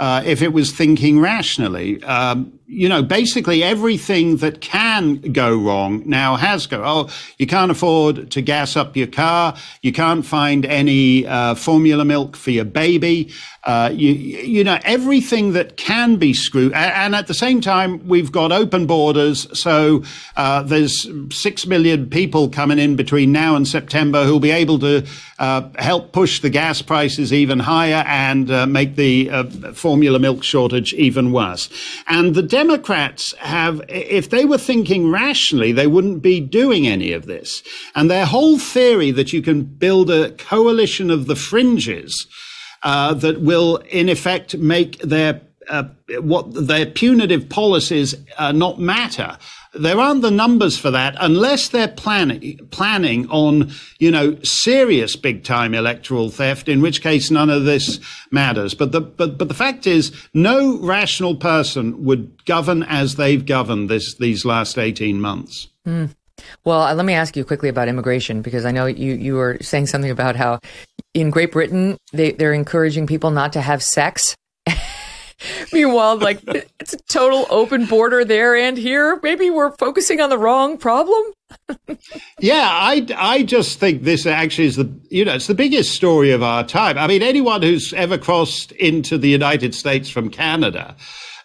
uh, if it was thinking rationally. Um, you know, basically everything that can go wrong now has gone. Oh, you can't afford to gas up your car. You can't find any uh, formula milk for your baby. Uh, you, you know, everything that can be screwed. And at the same time, we've got open borders. So uh, there's six million people coming in between now and September who'll be able to uh, help push the gas prices even higher and uh, make the uh, formula milk shortage even worse. And the Democrats have, if they were thinking rationally, they wouldn't be doing any of this. And their whole theory that you can build a coalition of the fringes Uh, that will, in effect, make their uh, what their punitive policies uh, not matter. There aren't the numbers for that unless they're planning planning on, you know, serious big time electoral theft, in which case none of this matters. But the but but the fact is, no rational person would govern as they've governed this these last eighteen months. Mm. Well, let me ask you quickly about immigration, because I know you, you were saying something about how in Great Britain, they, they're encouraging people not to have sex. Meanwhile, like, it's a total open border there and here. Maybe we're focusing on the wrong problem. Yeah, I, I just think this actually is the, you know, it's the biggest story of our time. I mean, anyone who's ever crossed into the United States from Canada,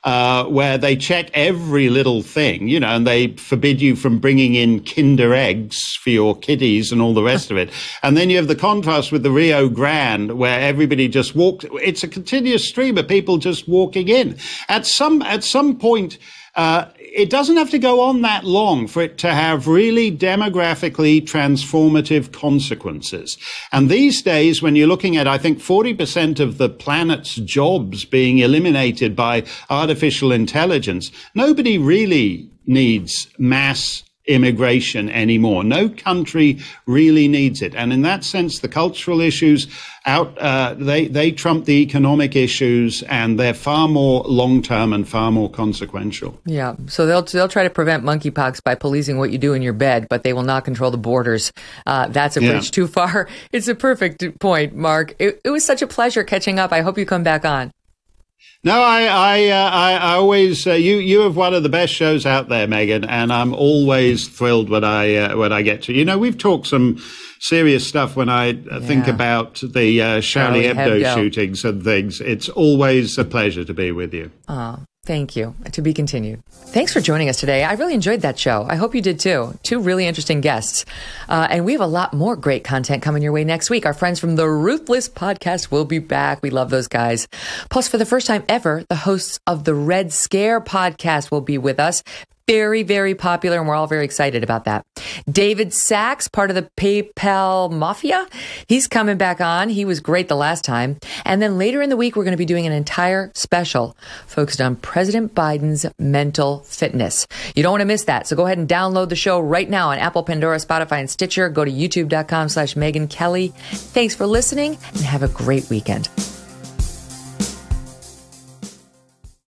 Uh, where they check every little thing, you know, and they forbid you from bringing in Kinder eggs for your kitties and all the rest of it. And then you have the contrast with the Rio Grande, where everybody just walked. It's a continuous stream of people just walking in. At some, at some point, uh, it doesn't have to go on that long for it to have really demographically transformative consequences. And these days, when you're looking at, I think, forty percent of the planet's jobs being eliminated by artificial intelligence, nobody really needs mass immigration anymore. No country really needs it. And in that sense, the cultural issues out, uh, they, they trump the economic issues, and they're far more long-term and far more consequential. Yeah. So they'll, they'll try to prevent monkeypox by policing what you do in your bed, but they will not control the borders. Uh, that's a yeah. bridge too far. It's a perfect point, Mark. It, it was such a pleasure catching up. I hope you come back on. No, I, I, uh, I, I always. Uh, you, you have one of the best shows out there, Megyn, and I'm always thrilled when I, uh, when I get to. You know, we've talked some serious stuff when I uh, yeah. think about the uh, Charlie Hebdo, Hebdo shootings and things. It's always a pleasure to be with you. Oh, thank you. To be continued. Thanks for joining us today. I really enjoyed that show. I hope you did too. Two really interesting guests, uh, and we have a lot more great content coming your way next week. Our friends from the Ruthless Podcast will be back. We love those guys. Plus, for the first time ever, the hosts of the Red Scare podcast will be with us. Very, very popular, and we're all very excited about that. David Sachs, part of the PayPal Mafia, he's coming back on. He was great the last time. And then later in the week, we're going to be doing an entire special focused on President Biden's mental fitness. You don't want to miss that, so go ahead and download the show right now on Apple, Pandora, Spotify, and Stitcher. Go to youtube dot com slash Megyn Kelly. Thanks for listening, and have a great weekend.